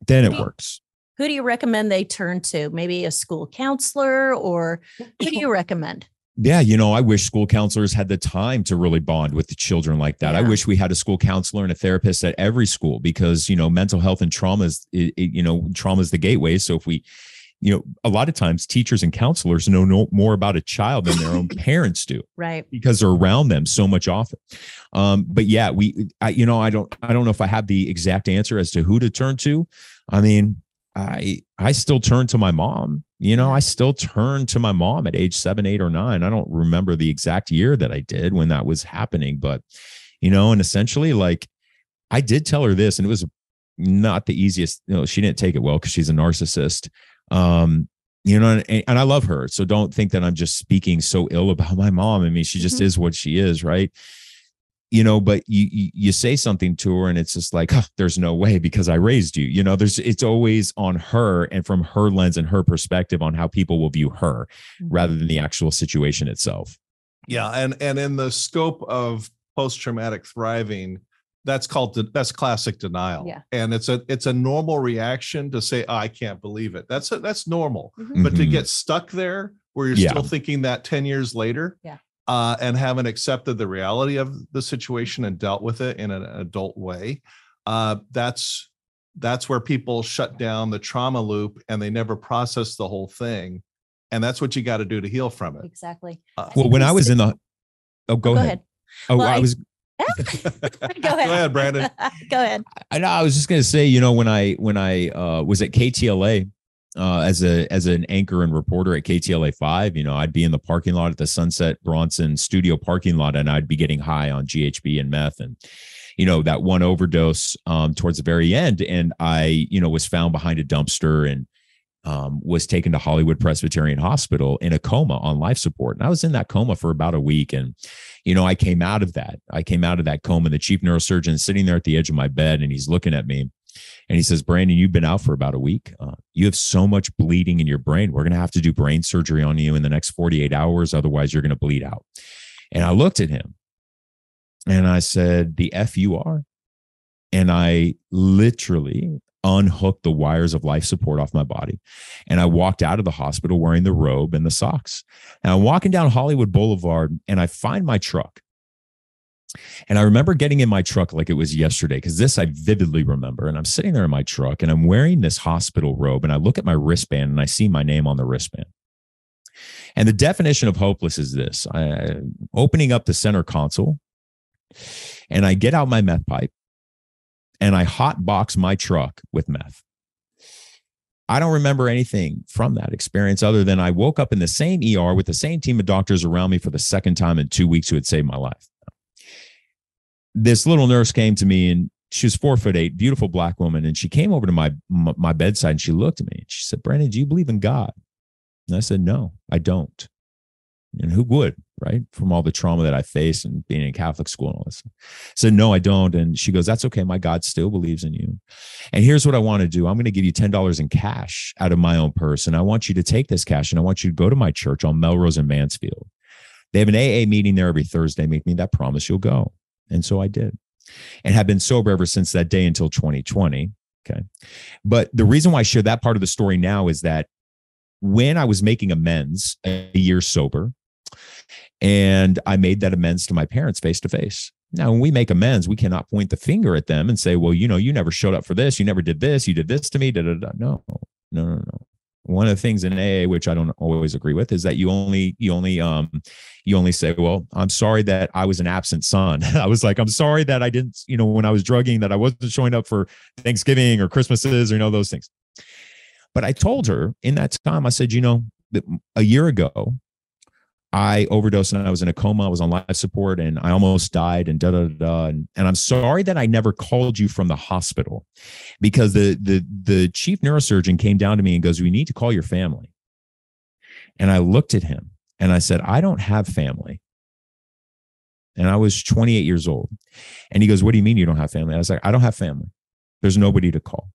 Then it works. Who do you recommend they turn to? Maybe a school counselor, or who do you recommend? Yeah. You know, I wish school counselors had the time to really bond with the children like that. Yeah. I wish we had a school counselor and a therapist at every school, because, you know, mental health and trauma is, you know, trauma is the gateway. So if we, you know, a lot of times teachers and counselors know more about a child than their own parents do, right? Because they're around them so much often. But yeah, I don't know if I have the exact answer as to who to turn to. I mean, I still turn to my mom, you know, I still turn to my mom at age 7, 8, or 9. I don't remember the exact year that I did when that was happening, but, you know, and essentially, like, I did tell her this, and it was not the easiest, you know, she didn't take it well because she's a narcissist. You know, and I love her, so don't think that I'm just speaking so ill about my mom. I mean, she just is what she is, right? You know, but you say something to her, and it's just like, oh, there's no way, because I raised you. You know, it's always on her and from her lens and her perspective on how people will view her, rather than the actual situation itself. Yeah, and in the scope of post-traumatic thriving, that's classic denial. Yeah. And it's a normal reaction to say, oh, I can't believe it. That's normal. Mm-hmm. But to get stuck there where you're still thinking that 10 years later and haven't accepted the reality of the situation and dealt with it in an adult way, that's where people shut down the trauma loop and they never process the whole thing. And that's what you got to do to heal from it. Exactly. Well, when I was in the, go ahead. Oh, well, Go ahead, Brandon. Go ahead. I was just going to say, you know, when I was at KTLA as an anchor and reporter at KTLA 5, you know, I'd be in the parking lot at the Sunset Bronson studio parking lot, and I'd be getting high on GHB and meth, and, you know, that one overdose towards the very end. And I, you know, was found behind a dumpster and was taken to Hollywood Presbyterian Hospital in a coma on life support. And I was in that coma for about a week. And, you know, I came out of that coma. The chief neurosurgeon is sitting there at the edge of my bed, and he's looking at me, and he says, Brandon, you've been out for about a week. You have so much bleeding in your brain. We're going to have to do brain surgery on you in the next 48 hours. Otherwise, you're going to bleed out. And I looked at him and I said, the F you are. And I literally unhooked the wires of life support off my body. And I walked out of the hospital wearing the robe and the socks. And I'm walking down Hollywood Boulevard, and I find my truck. And I remember getting in my truck like it was yesterday, because this I vividly remember. And I'm sitting there in my truck, and I'm wearing this hospital robe, and I look at my wristband, and I see my name on the wristband. And the definition of hopeless is this. I'm opening up the center console, and I get out my meth pipe, and I hotbox my truck with meth. I don't remember anything from that experience other than I woke up in the same ER with the same team of doctors around me for the second time in 2 weeks who had saved my life. This little nurse came to me, and she was 4'8", beautiful black woman. And she came over to my bedside, and she looked at me and she said, Brandon, do you believe in God? And I said, no, I don't. And who would, right? From all the trauma that I faced and being in Catholic school and all this. I said, no, I don't. And she goes, that's okay. My God still believes in you. And here's what I want to do. I'm going to give you $10 in cash out of my own purse. And I want you to take this cash, and I want you to go to my church on Melrose and Mansfield. They have an AA meeting there every Thursday. Make me that promise you'll go. And so I did, and have been sober ever since that day until 2020. Okay. But the reason why I share that part of the story now is that when I was making amends a year sober, and I made that amends to my parents face to face. Now, when we make amends, we cannot point the finger at them and say, well, you know, you never showed up for this. You never did this. You did this to me. Da, da, da. No. One of the things in AA, which I don't always agree with, is that you only say, well, I'm sorry that I was an absent son. I was like, I'm sorry that I didn't, you know, when I was drugging, that I wasn't showing up for Thanksgiving or Christmases or, you know, those things. But I told her in that time, I said, you know, a year ago, I overdosed and I was in a coma. I was on life support and I almost died and da da da. And I'm sorry that I never called you from the hospital, because the chief neurosurgeon came down to me and goes, we need to call your family. And I looked at him and I said, I don't have family. And I was 28 years old. And he goes, what do you mean you don't have family? I was like, I don't have family. There's nobody to call.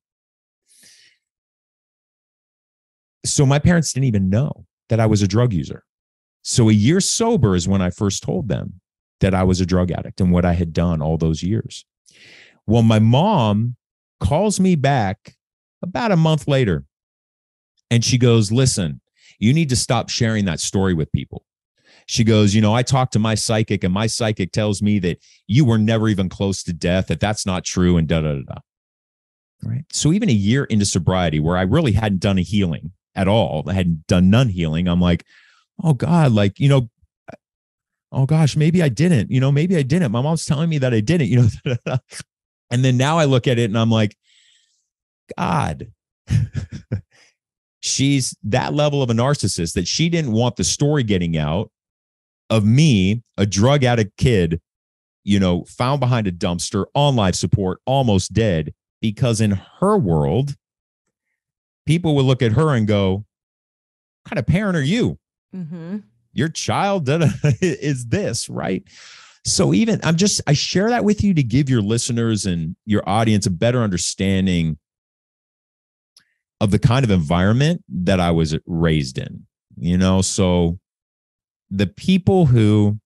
So my parents didn't even know that I was a drug user. So a year sober is when I first told them that I was a drug addict and what I had done all those years. Well, my mom calls me back about a month later and she goes, listen, you need to stop sharing that story with people. She goes, you know, I talked to my psychic and my psychic tells me that you were never even close to death, that that's not true, and da, da, da, da. Right. So even a year into sobriety where I really hadn't done a healing at all, I hadn't done none healing, I'm like, oh God, like, you know, oh gosh, maybe I didn't, you know, maybe I didn't. My mom's telling me that I didn't, you know. And then now I look at it and I'm like, God, she's that level of a narcissist that she didn't want the story getting out of me, a drug addict kid, you know, found behind a dumpster, on life support, almost dead, because in her world, people would look at her and go, what kind of parent are you? Mm-hmm. Your child is this, right? So even I share that with you to give your listeners and your audience a better understanding of the kind of environment that I was raised in, you know? So the people who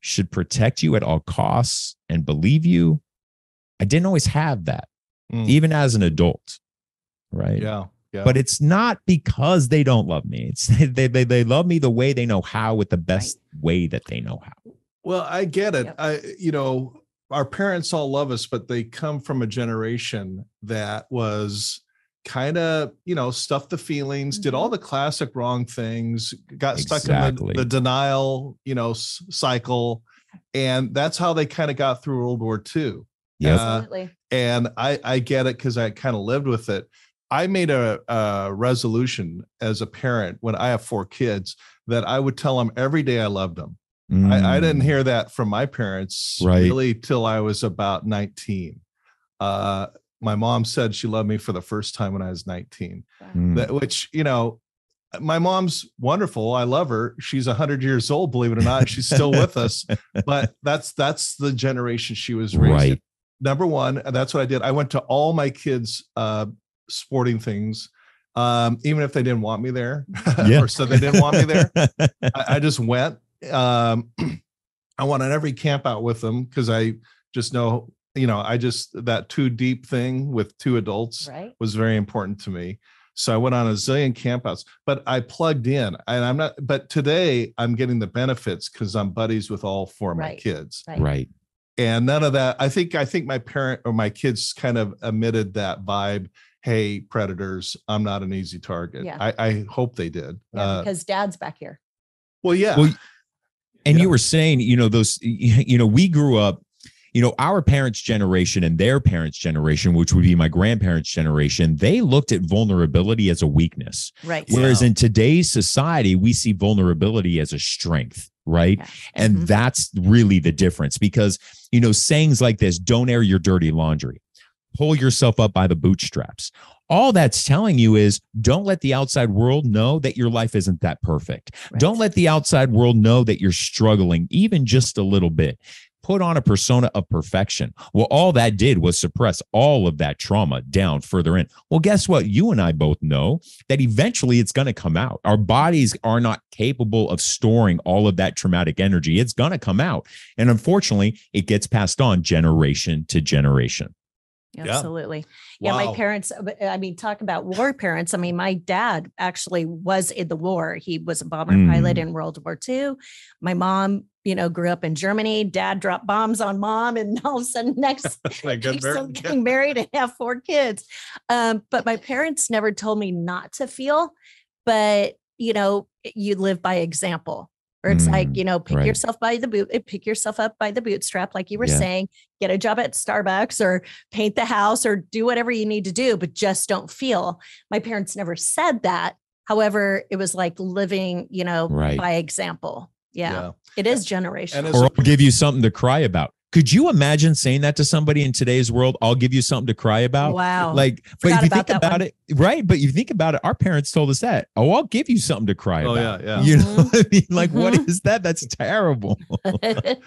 should protect you at all costs and believe you, I didn't always have that, even as an adult, right? Yeah. Yeah. But it's not because they don't love me. It's they love me the way they know how, with the best way that they know how. Well, I get it. Yep. You know, our parents all love us, but they come from a generation that was kind of, you know, stuffed the feelings, did all the classic wrong things, got stuck in the denial, you know, cycle. And that's how they kind of got through World War II. Yeah, absolutely. And I get it, because I kind of lived with it. I made a resolution as a parent when I have four kids that I would tell them every day I loved them. Mm. I didn't hear that from my parents really till I was about 19. My mom said she loved me for the first time when I was 19, which, you know, my mom's wonderful. I love her. She's 100 years old, believe it or not. She's still with us, but that's the generation she was raised in. Number one, that's what I did. I went to all my kids' sporting things, even if they didn't want me there, or so they didn't want me there. I just went. I went on every camp out with them, because I just know, you know, that too deep thing with two adults was very important to me. So I went on a zillion campouts, but I plugged in, and I'm not, but today I'm getting the benefits because I'm buddies with all four of my kids. Right. And none of that. I think my parent or my kids kind of emitted that vibe. Hey, predators, I'm not an easy target. Yeah. I hope they did. Because dad's back here. Well, yeah. Well, and you were saying, you know, those, you know, we grew up, you know, our parents' generation and their parents' generation, which would be my grandparents' generation, they looked at vulnerability as a weakness. Right. Whereas in today's society, we see vulnerability as a strength. Right. Yeah. And that's really the difference, because, you know, sayings like this, don't air your dirty laundry, pull yourself up by the bootstraps. All that's telling you is, don't let the outside world know that your life isn't that perfect. Right. Don't let the outside world know that you're struggling, even just a little bit. Put on a persona of perfection. Well, all that did was suppress all of that trauma down further in. Well, guess what? You and I both know that eventually it's going to come out. Our bodies are not capable of storing all of that traumatic energy. It's going to come out. And unfortunately, it gets passed on generation to generation. Absolutely. Yeah. Wow. My parents, I mean, talk about war parents. I mean, my dad actually was in the war. He was a bomber pilot in World War II. My mom, you know, grew up in Germany. Dad dropped bombs on mom. And all of a sudden next, getting married and have four kids. But my parents never told me not to feel, but you know, you live by example. Or it's like, you know, pick yourself up by the bootstrap, like you were saying, get a job at Starbucks or paint the house or do whatever you need to do, but just don't feel. My parents never said that. However, it was like living, you know, by example. Yeah. It is generational. Or I'll give you something to cry about. Could you imagine saying that to somebody in today's world? I'll give you something to cry about. Wow. Like, but if you think about it, but you think about it, our parents told us that, oh, I'll give you something to cry about. Yeah. You know what I mean? Like, what is that? That's terrible. And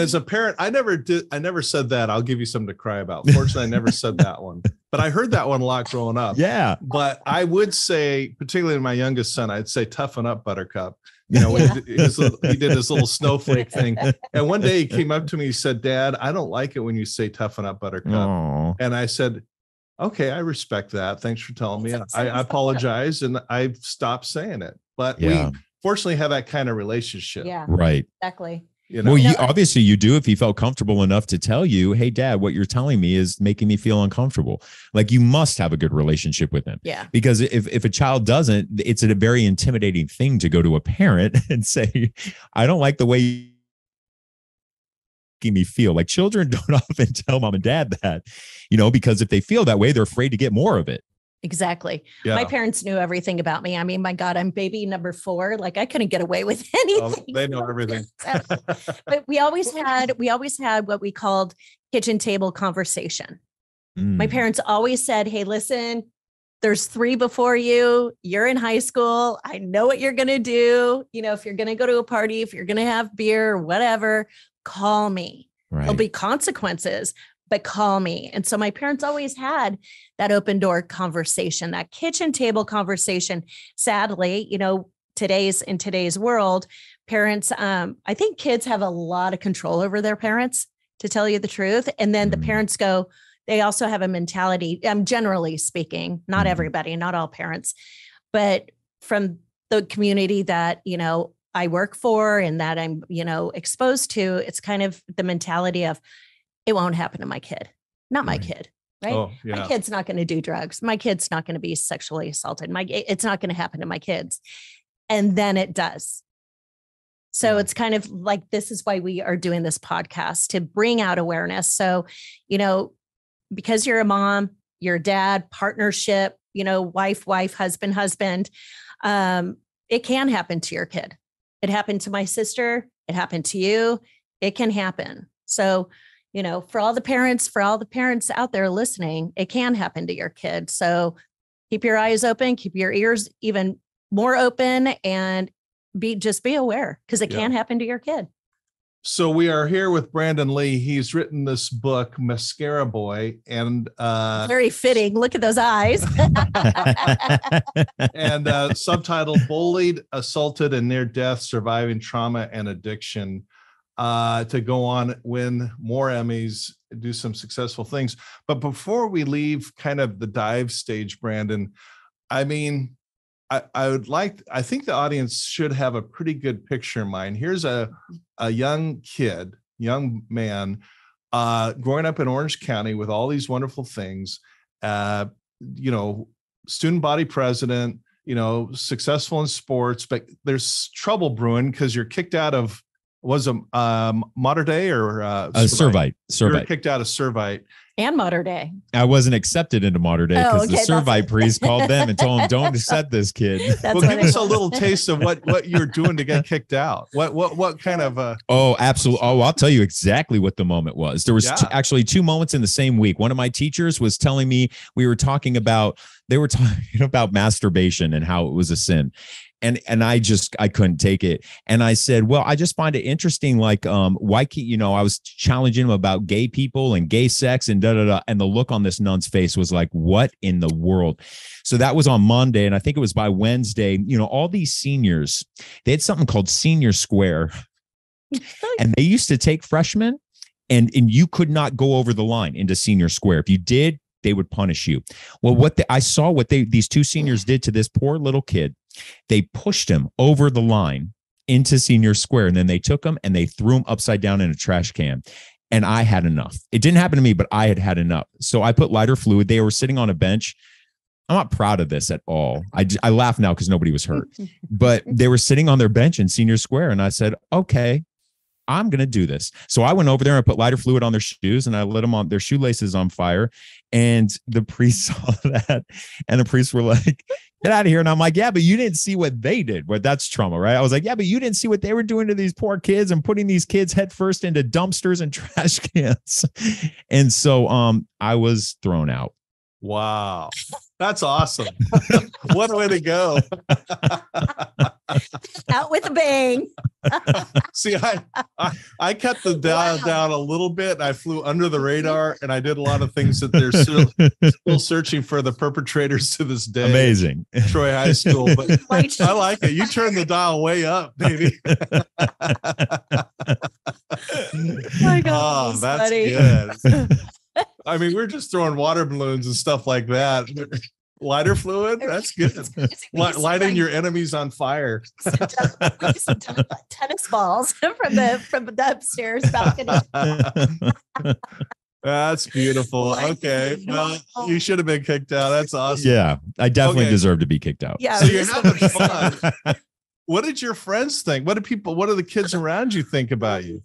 as a parent, I never said that. I'll give you something to cry about. Fortunately, I never said that one, but I heard that one a lot growing up. Yeah. But I would say, particularly to my youngest son, I'd say, toughen up, buttercup. You know, he did this little snowflake thing. And one day he came up to me, he said, "Dad, I don't like it when you say toughen up, buttercup." Aww. And I said, "Okay, I respect that. Thanks for telling me. I apologize." And I've stopped saying it, but we fortunately have that kind of relationship. Yeah, right. Exactly. You know? Well, obviously you do. If he felt comfortable enough to tell you, "Hey, Dad, what you're telling me is making me feel uncomfortable." Like, you must have a good relationship with him. Yeah. Because if a child doesn't, it's a very intimidating thing to go to a parent and say, "I don't like the way you making me feel." Like, children don't often tell mom and dad that, you know, because if they feel that way, they're afraid to get more of it. Exactly. Yeah. My parents knew everything about me. I mean, my God, I'm baby number 4. Like, I couldn't get away with anything. Oh, they know everything. But we always had what we called kitchen table conversation. Mm. My parents always said, "Hey, listen, there's 3 before you. You're in high school. I know what you're going to do. You know, if you're going to go to a party, if you're going to have beer or whatever, call me. Right. There'll be consequences, but call me." And so my parents always had that open door conversation, that kitchen table conversation. Sadly, you know, in today's world, parents, I think kids have a lot of control over their parents, to tell you the truth. And then the parents go, they also have a mentality, generally speaking, not everybody, not all parents, but from the community that, you know, I work for and that I'm, you know, exposed to, it's kind of the mentality of, "It won't happen to my kid, not my kid, right? Oh, yeah. My kid's not going to do drugs. My kid's not going to be sexually assaulted. It's not going to happen to my kids." And then it does. So it's kind of like, this is why we are doing this podcast, to bring out awareness. So, you know, because you're a mom, you're a dad, partnership, you know, wife, husband, it can happen to your kid. It happened to my sister. It happened to you. It can happen. So, you know, for all the parents out there listening, it can happen to your kid. So keep your eyes open, keep your ears even more open, and just be aware, because it can happen to your kid. So we are here with Brandon Lee. He's written this book, Mascara Boy, and very fitting. Look at those eyes. And subtitled "Bullied, Assaulted, and Near Death: Surviving Trauma and Addiction." To go on, win more Emmys, do some successful things. But before we leave kind of the dive stage, Brandon, I mean, I think the audience should have a pretty good picture in mind. Here's a young man, growing up in Orange County with all these wonderful things, you know, student body president, you know, successful in sports, but there's trouble brewing because you're kicked out of, was a Mater Dei or Servite. You were kicked out of Servite and Mater Dei. I wasn't accepted into Mater Dei because the Servite priest called them and told them, "Don't accept this kid." Well, give us a little taste of what you're doing to get kicked out. What kind of a? Oh, absolutely. Oh, I'll tell you exactly what the moment was. There was actually 2 moments in the same week. One of my teachers was telling me they were talking about masturbation and how it was a sin. And I couldn't take it. And I said, "Well, I just find it interesting. Like, why can't, you know," I was challenging him about gay people and gay sex and da-da-da. And the look on this nun's face was like, "What in the world?" So that was on Monday. And I think it was by Wednesday, you know, all these seniors, they had something called Senior Square. And they used to take freshmen and you could not go over the line into Senior Square. If you did, they would punish you. Well, I saw what these 2 seniors did to this poor little kid. They pushed him over the line into Senior Square, and then they took him and they threw him upside down in a trash can. And I had enough. It didn't happen to me, but I had enough. So I put lighter fluid. They were sitting on a bench. I'm not proud of this at all. I laugh now because nobody was hurt, but they were sitting on their bench in Senior Square. And I said, "Okay, I'm going to do this." So I went over there and I put lighter fluid on their shoes and I lit them on their shoelaces on fire. And the priest saw that. And the priests were like, "Get out of here." And I'm like, "Yeah, but you didn't see what they did." Well, that's trauma, right? I was like, "Yeah, but you didn't see what they were doing to these poor kids and putting these kids headfirst into dumpsters and trash cans." And so I was thrown out. Wow. That's awesome. What a way to go. Out with a bang. See, I cut the dial down a little bit. I flew under the radar and I did a lot of things that they're still searching for the perpetrators to this day. Amazing. Troy High School. But I like it. You turned the dial way up, baby. My God, oh, that's good. I mean, we're just throwing water balloons and stuff like that. Lighter fluid, that's good. Lighting your enemies on fire. We used to talk about tennis balls from the upstairs balcony. That's beautiful. Okay, well, you should have been kicked out. That's awesome. Yeah, I definitely deserve to be kicked out. Yeah, so you're having fun. What did your friends think? What do the kids around you think about you?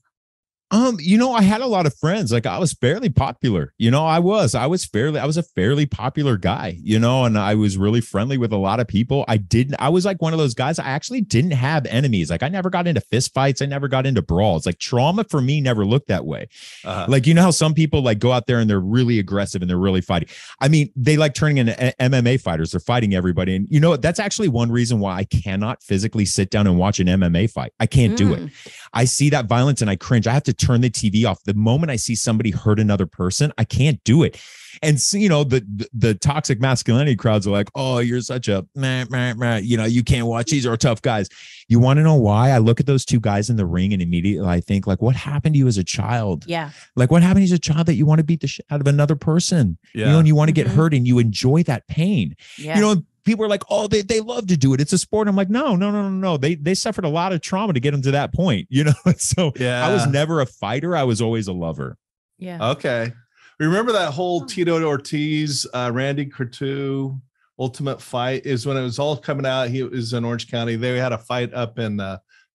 I had a lot of friends. Like, I was fairly popular, I was a fairly popular guy, and I was really friendly with a lot of people. I was like one of those guys. I actually didn't have enemies. Like, I never got into fist fights. I never got into brawls. Like, trauma for me never looked that way. Like, how some people like go out there and they're really aggressive and they're really fighting. I mean, they like turning into MMA fighters. They're fighting everybody. And that's actually one reason why I cannot physically sit down and watch an MMA fight. I can't do it. I see that violence and I cringe. I have to turn the TV off. The moment I see somebody hurt another person, I can't do it. And so, the toxic masculinity crowds are like, oh, you're such a meh, you can't watch. These are tough guys. You want to know why? I look at those two guys in the ring and immediately I think, like, what happened to you as a child? Yeah. Like, what happened as a child that you want to beat the shit out of another person? Yeah. And you want to get hurt and you enjoy that pain. Yeah. People are like, oh, they love to do it. It's a sport. I'm like, no. They suffered a lot of trauma to get them to that point, So yeah. I was never a fighter. I was always a lover. Yeah. Okay. Remember that whole Tito Ortiz, Randy Couture ultimate fight is when it was all coming out. He was in Orange County. They had a fight up in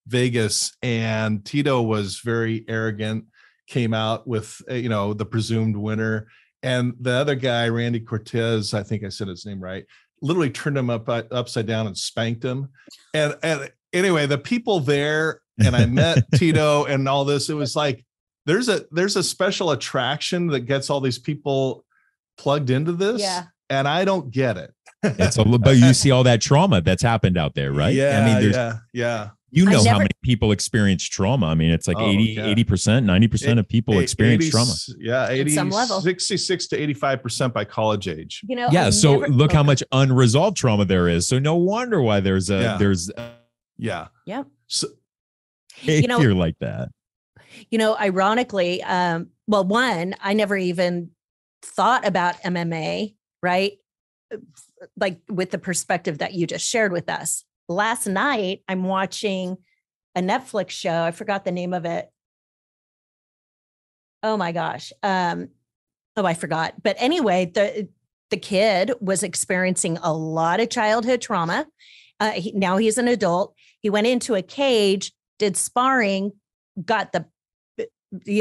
Vegas, and Tito was very arrogant, came out with, the presumed winner. And the other guy, Randy Cortez, I think I said his name right, literally turned him upside down and spanked him. And anyway, the people there, and I met Tito and all this, it was like, there's a special attraction that gets all these people plugged into this. Yeah. And I don't get it. But you see all that trauma that's happened out there, right? Yeah. I mean, yeah. How many people experience trauma. I mean, it's like 80%, 90% of people experience trauma. Yeah. 66 to 85% by college age. So look how much unresolved trauma there is. So no wonder why there's. So if you're like that, ironically, I never even thought about MMA, right? Like with the perspective that you just shared with us. Last night, I'm watching a Netflix show. I forgot the name of it. Oh my gosh. I forgot. But anyway, the kid was experiencing a lot of childhood trauma. Now he's an adult. He went into a cage, did sparring, got the, beat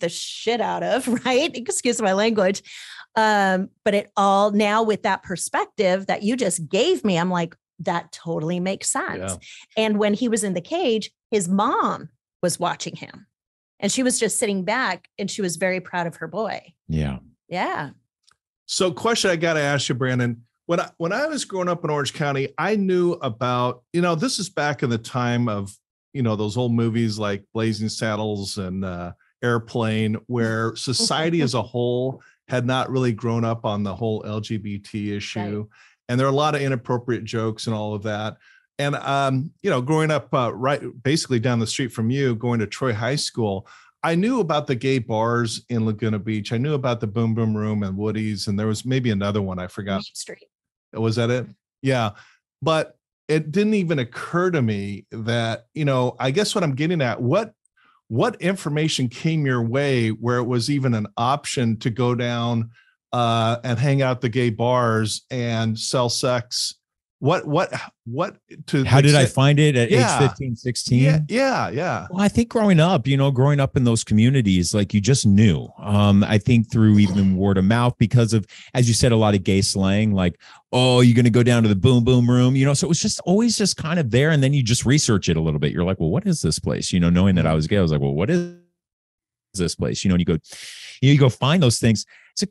the shit out of, right? Excuse my language. But it all now with that perspective that you just gave me, I'm like, that totally makes sense. Yeah. And when he was in the cage, his mom was watching him and she was just sitting back and she was very proud of her boy. Yeah. Yeah. So question I got to ask you, Brandon, when I was growing up in Orange County, I knew about, this is back in the time of, those old movies like Blazing Saddles and Airplane, where society as a whole had not really grown up on the whole LGBT issue. Right. And there are a lot of inappropriate jokes and all of that. And, growing up basically down the street from you, going to Troy High School, I knew about the gay bars in Laguna Beach. I knew about the Boom Boom Room and Woody's, and there was maybe another one. I forgot. Street. Was that it? Yeah. But it didn't even occur to me that, I guess what I'm getting at, what information came your way where it was even an option to go down and hang out the gay bars and sell sex? How did I find it at age 15, 16? Yeah. Well, I think growing up in those communities, like you just knew, I think through even word of mouth because of, as you said, a lot of gay slang, like, oh, you're going to go down to the Boom Boom Room, so it was just always just kind of there. And then you just research it a little bit. You're like, well, what is this place? Knowing that I was gay, I was like, well, what is this place? And you go find those things. So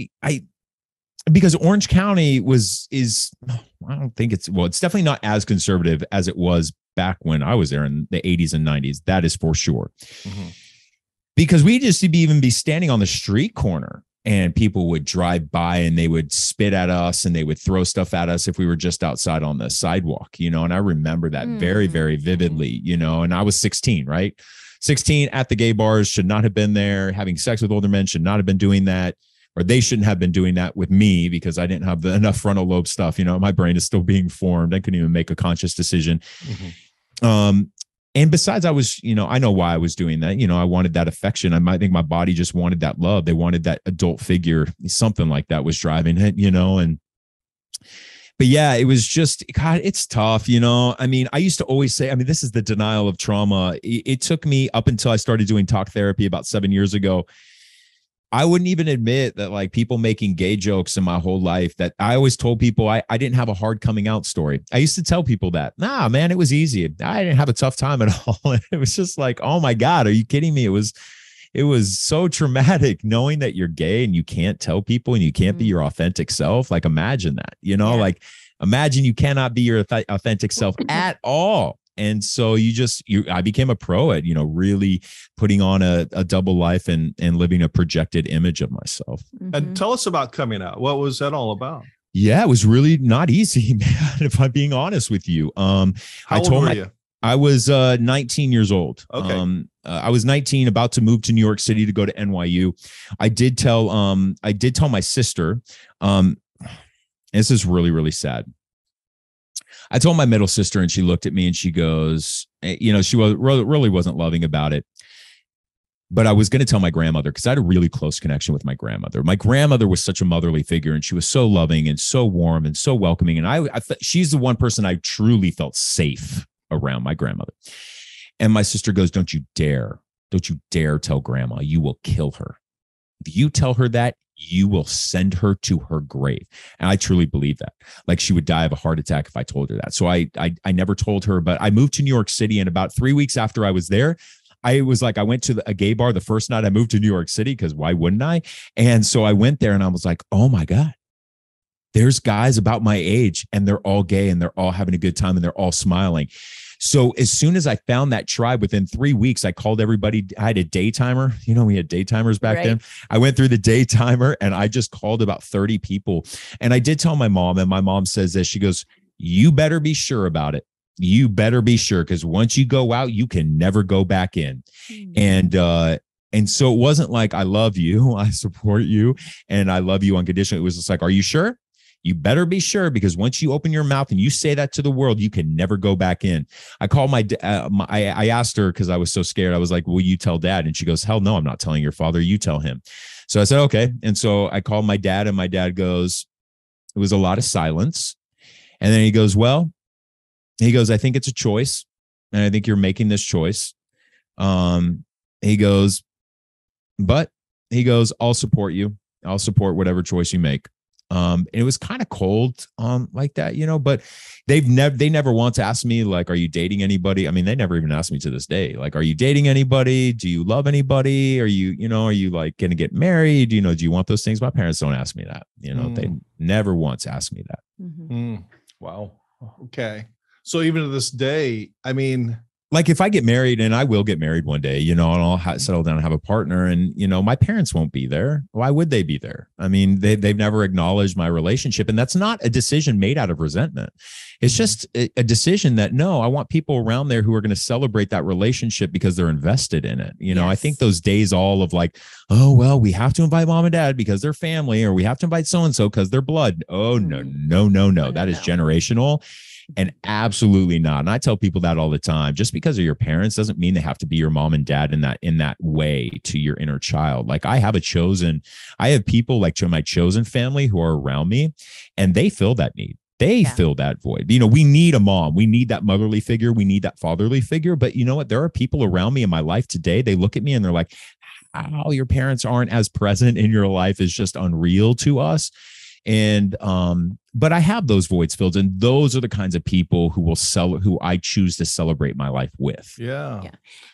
I because Orange County is, I don't think it's, well, it's definitely not as conservative as it was back when I was there in the 80s and 90s. That is for sure. Mm-hmm. Because we just even be standing on the street corner and people would drive by and they would spit at us and they would throw stuff at us if we were just outside on the sidewalk, you know? And I remember that very, very vividly, you know, and I was 16, right? 16 at the gay bars, should not have been there. Having sex with older men should not have been doing that, or they shouldn't have been doing that with me because I didn't have enough frontal lobe stuff. You know, my brain is still being formed. I couldn't even make a conscious decision. Mm-hmm. And besides, I was, you know, I know why I was doing that. You know, I wanted that affection. I think my body just wanted that love. They wanted that adult figure, something like that was driving it, you know? But yeah, it was just, God, it's tough. You know, I mean, I used to always say, I mean, this is the denial of trauma. It took me up until I started doing talk therapy about 7 years ago. I wouldn't even admit that, like, people making gay jokes in my whole life, that I always told people I didn't have a hard coming out story. I used to tell people that, nah, man, it was easy. I didn't have a tough time at all. It was just like, oh my God, are you kidding me? It was so traumatic knowing that you're gay and you can't tell people and you can't be your authentic self. Like, imagine that, you know, like, imagine you cannot be your authentic self at all. And so I became a pro at, you know, really putting on a double life and living a projected image of myself. Mm-hmm. And tell us about coming out. What was that all about? Yeah, it was really not easy, man, if I'm being honest with you. How old were you? I was 19 years old. Okay. I was 19, about to move to New York City to go to NYU. I did tell my sister, this is really, really sad. I told my middle sister and she looked at me and she goes, you know, she really wasn't loving about it. But I was going to tell my grandmother because I had a really close connection with my grandmother. My grandmother was such a motherly figure and she was so loving and so warm and so welcoming. And she's the one person I truly felt safe around, my grandmother. And my sister goes, don't you dare tell grandma, you will kill her. If you tell her that, you will send her to her grave. And I truly believe that. Like, she would die of a heart attack if I told her that. So I never told her, but I moved to New York City, and about 3 weeks after I was there, I was like, I went to a gay bar the first night I moved to New York City, because why wouldn't I? And so I went there and I was like, oh my God, there's guys about my age and they're all gay and they're all having a good time and they're all smiling. So as soon as I found that tribe, within 3 weeks, I called everybody. I had a day timer. You know, we had day timers back then. I went through the day timer and I just called about 30 people. And I did tell my mom, and my mom says this, she goes, you better be sure about it. You better be sure, because once you go out, you can never go back in. And so it wasn't like, I love you, I support you, and I love you unconditionally. It was just like, are you sure? You better be sure, because once you open your mouth and you say that to the world, you can never go back in. I called I asked her, because I was so scared. I was like, will you tell dad? And she goes, hell no, I'm not telling your father. You tell him. So I said, okay. And so I called my dad, and my dad goes, it was a lot of silence. And then he goes, I think it's a choice. And I think you're making this choice. He goes, I'll support you. I'll support whatever choice you make. And it was kind of cold, like that, you know, but they never once asked me, like, are you dating anybody? I mean, they never even asked me to this day, like, are you dating anybody? Do you love anybody? Are you, you know, are you, like, going to get married? You know, do you want those things? My parents don't ask me that, you know, they never once asked me that. Mm-hmm. Wow. Okay. So even to this day, I mean, like, if I get married, and I will get married one day, you know, and I'll settle down and have a partner, and, you know, my parents won't be there. Why would they be there? I mean, they've never acknowledged my relationship. And that's not a decision made out of resentment. It's just a decision that, no, I want people around there who are going to celebrate that relationship because they're invested in it. You know, I think those days all of, like, oh, well, we have to invite mom and dad because they're family, or we have to invite so-and-so because they're blood. Oh, no. That is generational. And absolutely not. And I tell people that all the time. Just because of your parents doesn't mean they have to be your mom and dad in that way to your inner child. Like, I have people, like, to my chosen family who are around me, and they fill that need. They fill that void. You know, we need a mom. We need that motherly figure. We need that fatherly figure. But you know what? There are people around me in my life today. They look at me and they're like, "Wow, your parents aren't as present in your life is just unreal to us." And, but I have those voids filled, and those are the kinds of people who I choose to celebrate my life with. Yeah.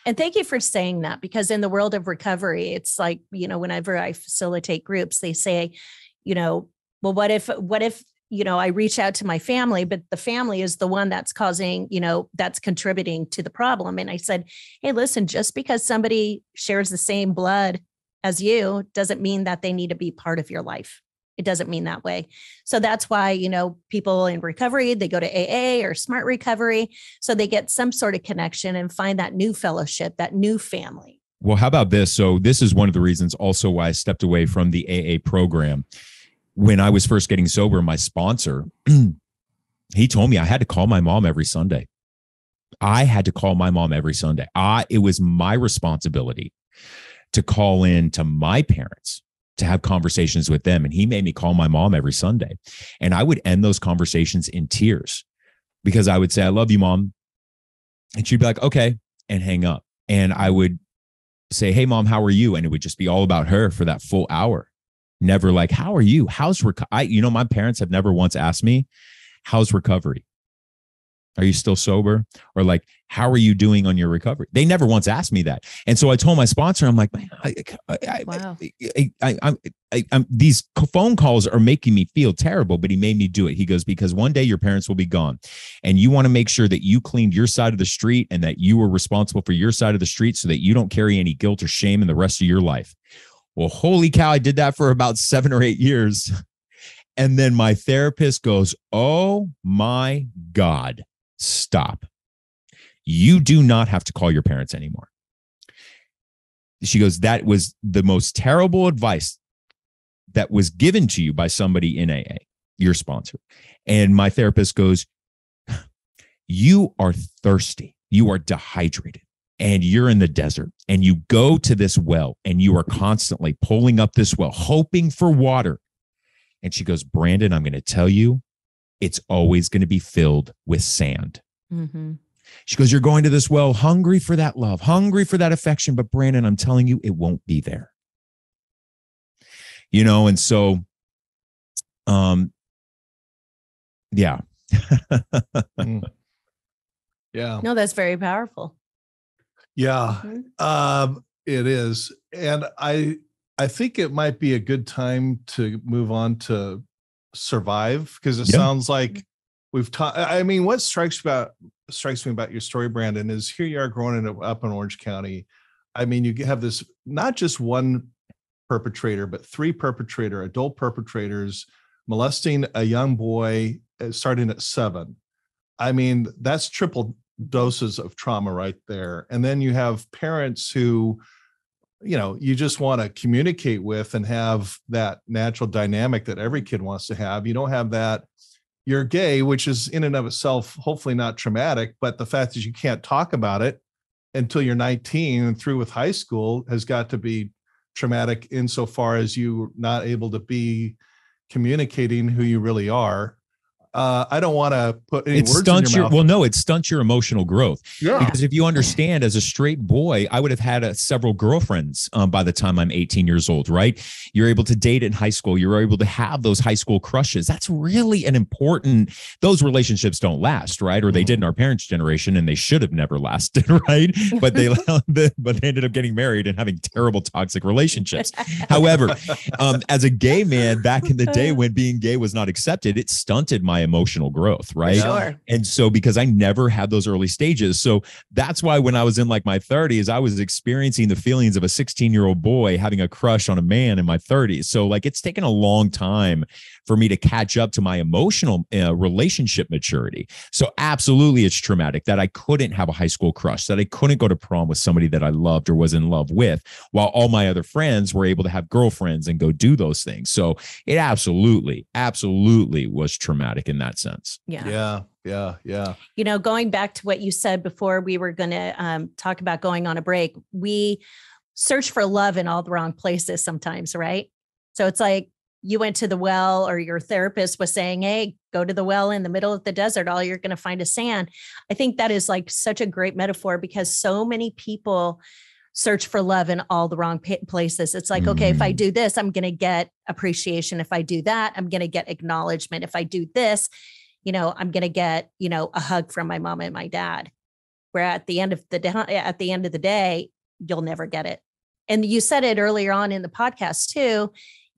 And thank you for saying that, because in the world of recovery, it's like, you know, whenever I facilitate groups, they say, you know, well, what if, you know, I reach out to my family, but the family is the one that's causing, you know, that's contributing to the problem. And I said, hey, listen, just because somebody shares the same blood as you doesn't mean that they need to be part of your life. It doesn't mean that way. So that's why, you know, people in recovery, they go to AA or Smart Recovery. So they get some sort of connection and find that new fellowship, that new family. Well, how about this? So this is one of the reasons also why I stepped away from the AA program. When I was first getting sober, my sponsor, he told me I had to call my mom every Sunday. It was my responsibility to call in to my parents, to have conversations with them. And he made me call my mom every Sunday. And I would end those conversations in tears because I would say, I love you, Mom. And she'd be like, okay, and hang up. And I would say, hey, Mom, how are you? And it would just be all about her for that full hour. Never like, how are you? How's recovery? You know, my parents have never once asked me, how's recovery? Are you still sober? Or like, how are you doing on your recovery? They never once asked me that. And so I told my sponsor, I'm like, man, these phone calls are making me feel terrible, but he made me do it. He goes, because one day your parents will be gone and you want to make sure that you cleaned your side of the street and that you were responsible for your side of the street so that you don't carry any guilt or shame in the rest of your life. Well, holy cow, I did that for about 7 or 8 years. And then my therapist goes, oh my God, stop. You do not have to call your parents anymore. She goes, that was the most terrible advice that was given to you by somebody in AA, your sponsor. And my therapist goes, you are thirsty. You are dehydrated. And you're in the desert and you go to this well and you are constantly pulling up this well, hoping for water. And she goes, Brandon, I'm going to tell you, it's always going to be filled with sand. Mm-hmm. She goes, you're going to this well, hungry for that love, hungry for that affection. But Brandon, I'm telling you, it won't be there. You know, and so, yeah. Yeah. No, that's very powerful. Yeah, it is. And I think it might be a good time to move on to survive, because it sounds like we've talked. I mean, what strikes me about your story, Brandon, is here you are growing up in Orange County. I mean, you have this, not just one perpetrator, but adult perpetrators molesting a young boy starting at 7. I mean, that's triple doses of trauma right there. And then you have parents who, you know, you just want to communicate with and have that natural dynamic that every kid wants to have. You don't have that. You're gay, which is in and of itself, hopefully not traumatic, but the fact that you can't talk about it until you're 19 and through with high school has got to be traumatic insofar as you're not able to be communicating who you really are. I don't want to put any words in your mouth. Well, no, it stunts your emotional growth. Yeah. Because if you understand, as a straight boy, I would have had several girlfriends by the time I'm 18 years old, right? You're able to date in high school. You're able to have those high school crushes. That's really an important, those relationships don't last, right? Or they did in our parents' generation and they should have never lasted, right? But they, but they ended up getting married and having terrible toxic relationships. However, as a gay man back in the day when being gay was not accepted, it stunted my emotional growth, right? Sure. And so, because I never had those early stages. So that's why when I was in like my 30s, I was experiencing the feelings of a 16-year-old boy having a crush on a man in my 30s. So like, it's taken a long time for me to catch up to my emotional relationship maturity. So absolutely, it's traumatic that I couldn't have a high school crush, that I couldn't go to prom with somebody that I loved or was in love with, while all my other friends were able to have girlfriends and go do those things. So it absolutely was traumatic in that sense. Yeah. You know, going back to what you said before we were going to talk about going on a break, we search for love in all the wrong places sometimes, right? So it's like you went to the well, or your therapist was saying, hey, go to the well in the middle of the desert. All you're going to find is sand. I think that is like such a great metaphor, because so many people search for love in all the wrong places. It's like, okay, if I do this, I'm going to get appreciation. If I do that, I'm going to get acknowledgement. If I do this, you know, I'm going to get, you know, a hug from my mom and my dad. Where at the end of the day, you'll never get it. And you said it earlier on in the podcast too.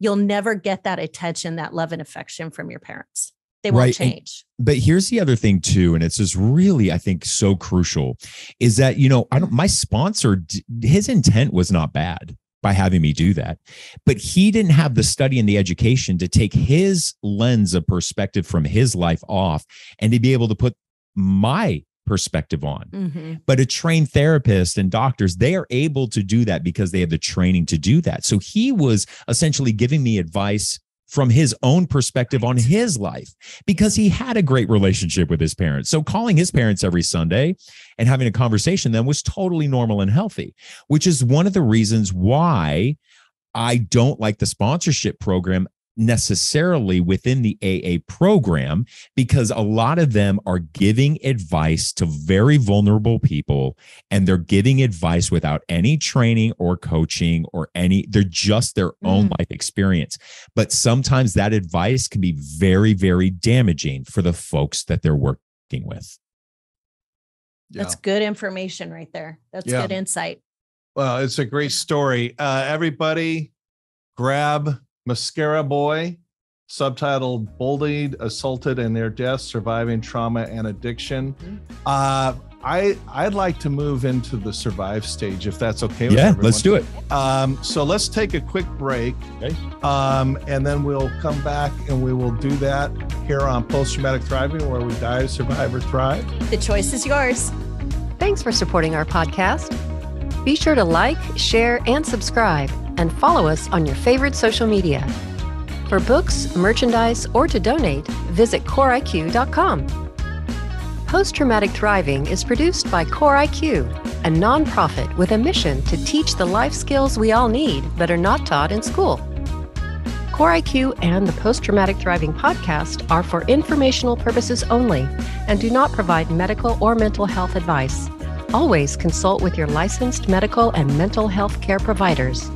you'll never get that attention, that love and affection from your parents. They won't change. But here's the other thing too, and it's just really, I think, so crucial, is that, you know, my sponsor, his intent was not bad by having me do that, but he didn't have the study and the education to take his lens of perspective from his life off and to be able to put my perspective on. Mm-hmm. But a trained therapist and doctors, they are able to do that because they have the training to do that. So he was essentially giving me advice from his own perspective on his life, because he had a great relationship with his parents. So calling his parents every Sunday and having a conversation then was totally normal and healthy, which is one of the reasons why I don't like the sponsorship program necessarily within the AA program, because a lot of them are giving advice to very vulnerable people, and they're giving advice without any training or coaching or any, they're just their own life experience. But sometimes that advice can be very, very damaging for the folks that they're working with. Yeah. That's good information right there. That's good insight. Well, it's a great story. Everybody grab Mascara Boy, subtitled Bullied, Assaulted, and Their Death, Surviving Trauma and Addiction. I'd like to move into the survive stage, if that's okay with everyone. Yeah, let's do it. So let's take a quick break, and then we'll come back and we will do that here on Post Traumatic Thriving, where we dive, survive, or thrive. The choice is yours. Thanks for supporting our podcast. Be sure to like, share, and subscribe, and follow us on your favorite social media. For books, merchandise, or to donate, visit coreiq.com. Post-Traumatic Thriving is produced by Core IQ, a nonprofit with a mission to teach the life skills we all need but are not taught in school. Core IQ and the Post-Traumatic Thriving podcast are for informational purposes only and do not provide medical or mental health advice. Always consult with your licensed medical and mental health care providers.